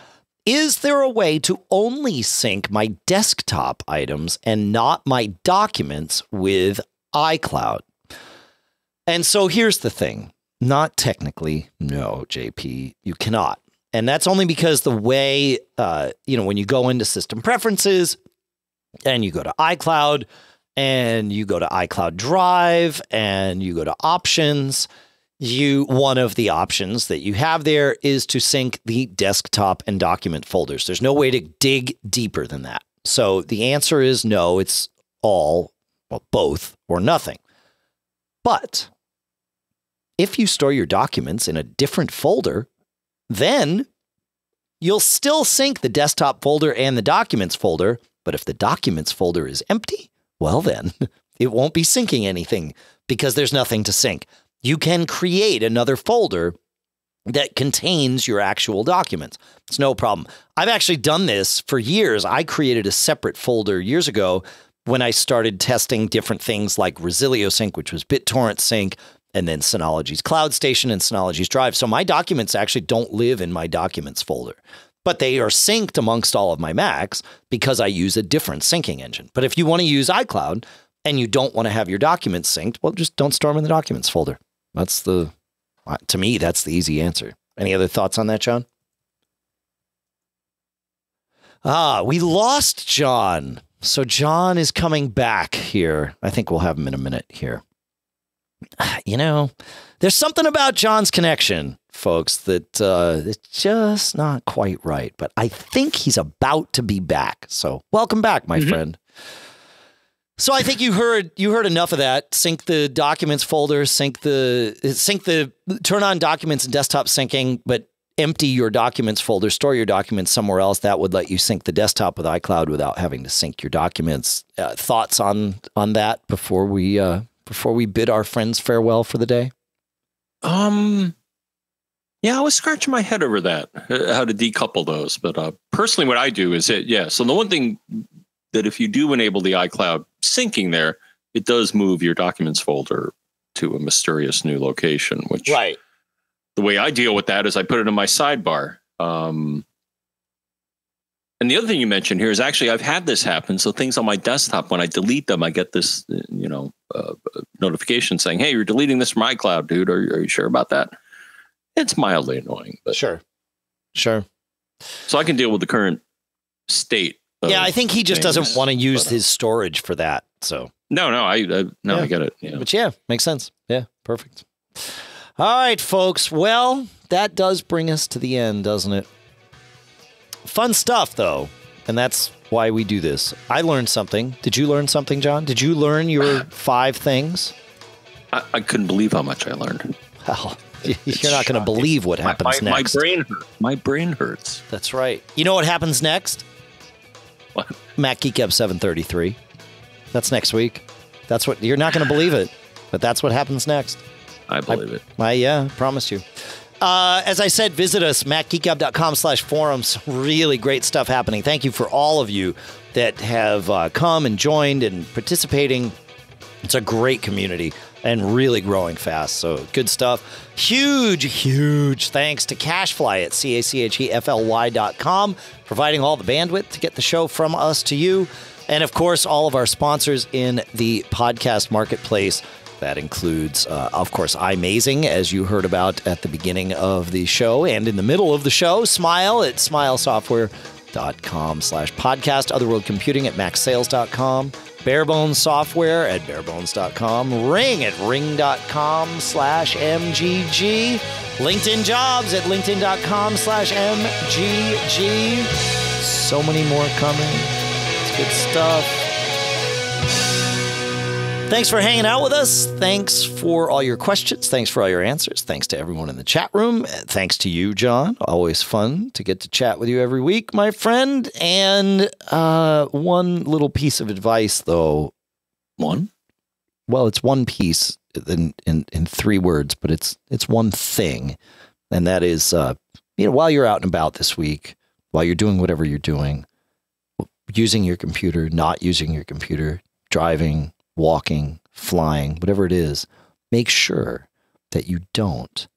is there a way to only sync my desktop items and not my documents with iCloud? And so here's the thing. Not technically, no, JP, you cannot. And that's only because the way, when you go into system preferences and you go to iCloud and you go to iCloud Drive and you go to options, one of the options that you have there is to sync the desktop and document folders. There's no way to dig deeper than that. So the answer is no, it's both or nothing. But if you store your documents in a different folder, then you'll still sync the desktop folder and the documents folder. But if the documents folder is empty, well, then it won't be syncing anything because there's nothing to sync. you can create another folder that contains your actual documents. It's no problem. I've actually done this for years. I created a separate folder years ago when I started testing different things like Resilio Sync, which was BitTorrent Sync, and then Synology's Cloud Station and Synology's Drive. So my documents actually don't live in my documents folder, but they are synced amongst all of my Macs because I use a different syncing engine. But if you want to use iCloud and you don't want to have your documents synced, well, just don't store them in the documents folder. That's the... To me, that's the easy answer. Any other thoughts on that, John? Ah, we lost John. So John is coming back here. I think we'll have him in a minute here. You know, there's something about John's connection, folks, that it's just not quite right. But I think he's about to be back. So welcome back, my friend. So I think you heard enough of that. Sync the documents folder, turn on documents and desktop syncing, but empty your documents folder, store your documents somewhere else. That would let you sync the desktop with iCloud without having to sync your documents. Thoughts on that before we bid our friends farewell for the day? Yeah, I was scratching my head over that, how to decouple those. But personally, what I do is so the one thing that if you do enable the iCloud syncing there, it does move your documents folder to a mysterious new location, which right. The way I deal with that is I put it in my sidebar. And the other thing you mentioned here is actually I've had this happen. So things on my desktop, when I delete them, I get this, notification saying, hey, you're deleting this from iCloud, dude. Are you sure about that? It's mildly annoying, but sure. So I can deal with the current state. Yeah, I think he just doesn't want to use his storage for that. So no, I get it. Yeah. But yeah, makes sense. Yeah, perfect. All right, folks. Well, that does bring us to the end, doesn't it? Fun stuff, though, and that's why we do this. I learned something. Did you learn something, John? Did you learn your 5 things? I couldn't believe how much I learned. Well, you're not going to believe what happens next. My brain hurts. My brain hurts. That's right. You know what happens next? Mac Geek Up 733. That's next week. That's what you're not going to believe it, but that's what happens next. I believe it. Yeah, promise you. As I said, visit us, macgeekup.com/forums. Really great stuff happening. Thank you for all of you that have come and joined and participating. It's a great community and really growing fast. So good stuff. Huge thanks to Cashfly at CACHEFLY.com, providing all the bandwidth to get the show from us to you. And of course, all of our sponsors in the podcast marketplace. That includes, of course, iMazing, as you heard about at the beginning of the show and in the middle of the show. Smile at smilesoftware.com/podcast. Otherworld Computing at maxsales.com. Barebones Software at barebones.com. Ring at ring.com/MGG. LinkedIn Jobs at linkedin.com/MGG. So many more coming. It's good stuff. Thanks for hanging out with us. Thanks for all your questions. Thanks for all your answers. Thanks to everyone in the chat room. Thanks to you, John. Always fun to get to chat with you every week, my friend. And one little piece of advice, though. One? Well, it's one piece in 3 words, but it's one thing. And that is, while you're out and about this week, while you're doing whatever you're doing, using your computer, not using your computer, driving, walking, flying, whatever it is, make sure that you don't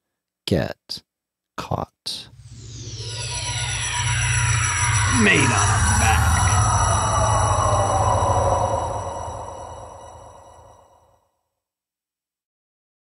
get caught. Made on